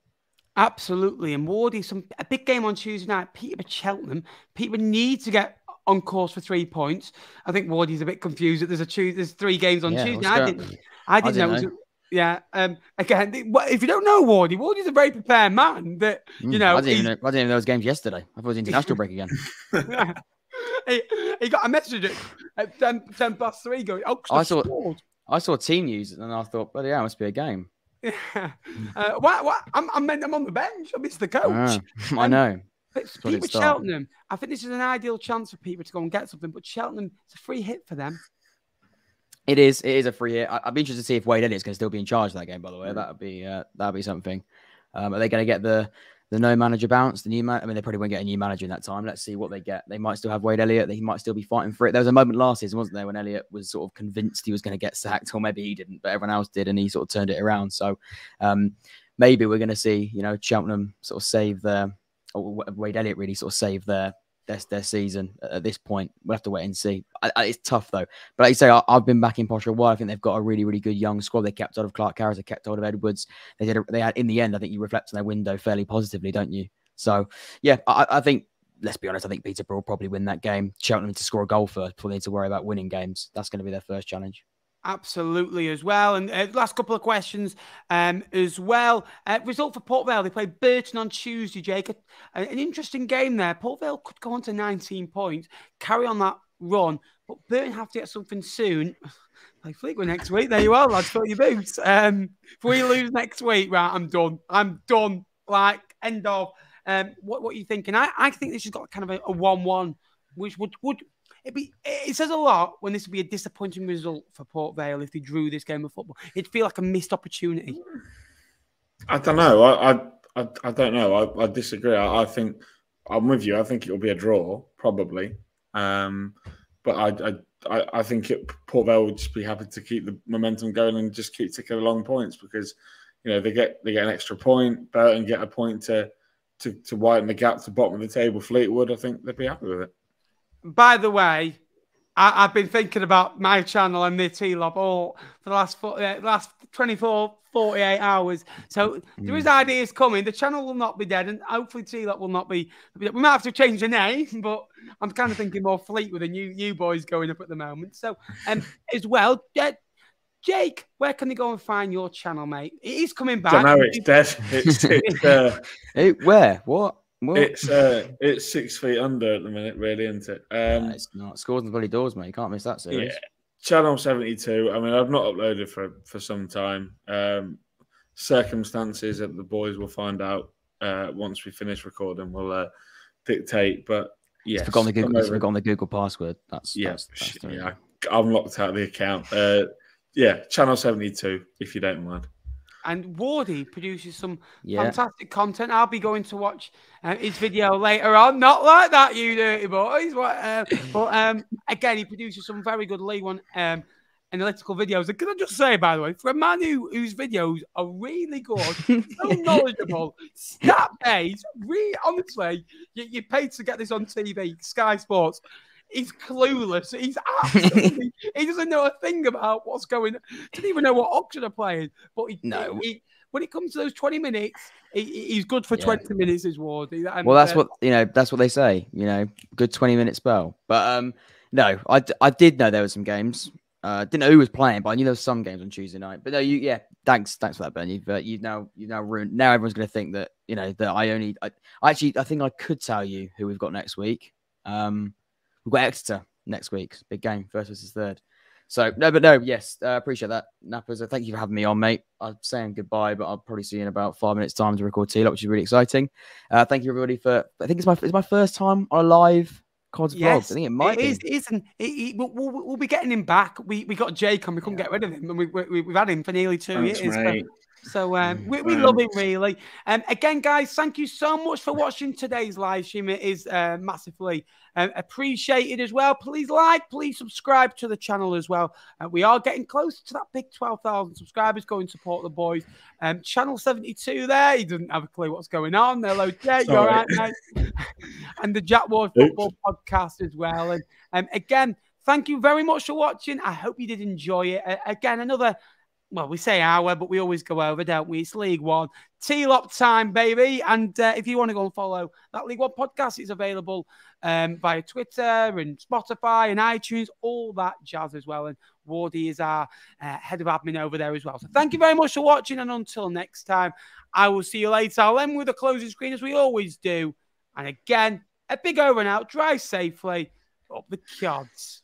Absolutely. And Wardy, some a big game on Tuesday night. Peterborough, Cheltenham. Peterborough need to get on course for three points. I think Wardy's a bit confused that there's a Tuesday, there's three games on yeah, Tuesday. I didn't, I didn't, I didn't know. know. Yeah. Um, again, if you don't know Wardy, Wardy's a very prepared man. That you mm, know. I didn't, even, I didn't even know those games yesterday. I thought it was international break again. Yeah. he, he got a message at ten, ten past three going. Oh, I saw. Scored. I saw team news and I thought, bloody hell, it must be a game. Yeah. Uh, what, what? I'm, I'm, I'm on the bench. I miss the coach. Oh, I know. Um, Peterborough, Cheltenham. I think this is an ideal chance for Peterborough to go and get something, but Cheltenham, it's a free hit for them. It is. It is a free hit. I, I'd be interested to see if Wade Elliott's going to still be in charge of that game, by the way. Mm. That would be uh, that would be something. Um, are they going to get the, the no manager bounce? The new man I mean, they probably won't get a new manager in that time. Let's see what they get. They might still have Wade Elliott. He might still be fighting for it. There was a moment last season, wasn't there, when Elliott was sort of convinced he was going to get sacked, or maybe he didn't, but everyone else did, and he sort of turned it around. So um, maybe we're going to see, you know, Cheltenham sort of save their, or Wade Elliott really sort of save their their, their season at this point. We'll have to wait and see. I, I, it's tough, though. But like you say, I, I've been back in Posh a while. I think they've got a really, really good young squad. They kept out of Clark Harris. They kept out of Edwards. They did. A, they had, in the end, I think you reflect on their window fairly positively, don't you? So, yeah, I, I think, let's be honest, I think Peterborough will probably win that game. Cheltenham to score a goal first before they need to worry about winning games. That's going to be their first challenge. Absolutely, as well. And uh, last couple of questions um, as well. Uh, result for Port Vale. They play Burton on Tuesday, Jake. A, an interesting game there. Port Vale could go on to nineteen points, carry on that run, but Burton have to get something soon. Play Fleetwood next week. There you are, lads. Put your boots. Um, if we lose next week, right, I'm done. I'm done. Like, end of. Um, what, what are you thinking? I, I think this has got kind of a one one, which would... would It'd be, it says a lot when this would be a disappointing result for Port Vale if they drew this game of football. It'd feel like a missed opportunity. I don't know. I I, I, I don't know. I, I disagree. I, I think I'm with you. I think it'll be a draw, probably. Um, but I I, I think it, Port Vale would just be happy to keep the momentum going and just keep ticking along points because you know they get they get an extra point. Burton get a point to to to widen the gap to bottom of the table. Fleetwood, I think they'd be happy with it. By the way, I, I've been thinking about my channel and the T-Lob all for the last uh, last twenty-four, forty-eight hours. So there is ideas coming. The channel will not be dead, and hopefully T-Lob will not be. We might have to change the name, but I'm kind of thinking more Fleetwood and you, you boys going up at the moment. So um, as well, uh, Jake, where can they go and find your channel, mate? It is coming back. I don't know, it's dead. It's, it's, uh... it, where? What? Well, it's uh, it's six feet under at the minute, really, isn't it? Um, nah, it's not. Scores and bloody doors, mate. You can't miss that series. Yeah. Channel seventy-two. I mean, I've not uploaded for for some time. Um, circumstances that the boys will find out uh, once we finish recording will uh, dictate. But yes, it's forgotten the Google, it's forgotten the Google password. That's yeah. That's, that's yeah, I'm locked out of the account. Uh, yeah, channel seventy-two. If you don't mind. and Wardy produces some yeah. fantastic content. I'll be going to watch uh, his video later on. Not like that, you dirty boys. But, uh, but um, again, he produces some very good League One um, analytical videos. And can I just say, by the way, for a man who, whose videos are really good, so knowledgeable, stat-based, really, honestly, you, you paid to get this on T V, Sky Sports. He's clueless. He's absolutely. He doesn't know a thing about what's going on. Doesn't even know what option are playing. But he, no. he, he, when it comes to those twenty minutes, he, he's good for yeah. twenty minutes. Is Ward? That well, that's uh, what you know. That's what they say. You know, good twenty minute spell. But um, no, I, I did know there were some games. Uh, didn't know who was playing, but I knew there was some games on Tuesday night. But no, you yeah. Thanks, thanks for that, Ben. You've uh, you now you now ruined. Now everyone's going to think that you know that I only. I, actually, I think I could tell you who we've got next week. Um. We've got Exeter next week. Big game, first versus third. So, no, but no, yes, I uh, appreciate that, Nappers. Thank you for having me on, mate. I'm saying goodbye, but I'll probably see you in about five minutes' time to record T-Lot, which is really exciting. Uh, thank you, everybody, for... I think it's my it's my first time on a live C O D S yes, vlog. I think it might it be. Is, it is, and it, it, we'll, we'll, we'll be getting him back. We we got Jake and we couldn't yeah. get rid of him, and we, we, we've had him for nearly two That's years. Right. So um, we, we love it, really. Um, again, guys, thank you so much for watching today's live stream. It is uh, massively uh, appreciated as well. Please like, please subscribe to the channel as well. Uh, we are getting close to that big twelve thousand subscribers. Go and support the boys. Um, channel seventy-two there. He doesn't have a clue what's going on. Hello, Jake. All right, mate. And the Jack Ward Football Oops. Podcast as well. And um, again, thank you very much for watching. I hope you did enjoy it. Uh, again, another... Well, we say hour, but we always go over, don't we? It's League One. T-Lop time, baby. And uh, if you want to go and follow that League One podcast, it's available um, via Twitter and Spotify and iTunes, all that jazz as well. And Wardy is our uh, head of admin over there as well. So thank you very much for watching. And until next time, I will see you later. I'll end with a closing screen as we always do. And again, a big over and out. Drive safely. Up the Cods.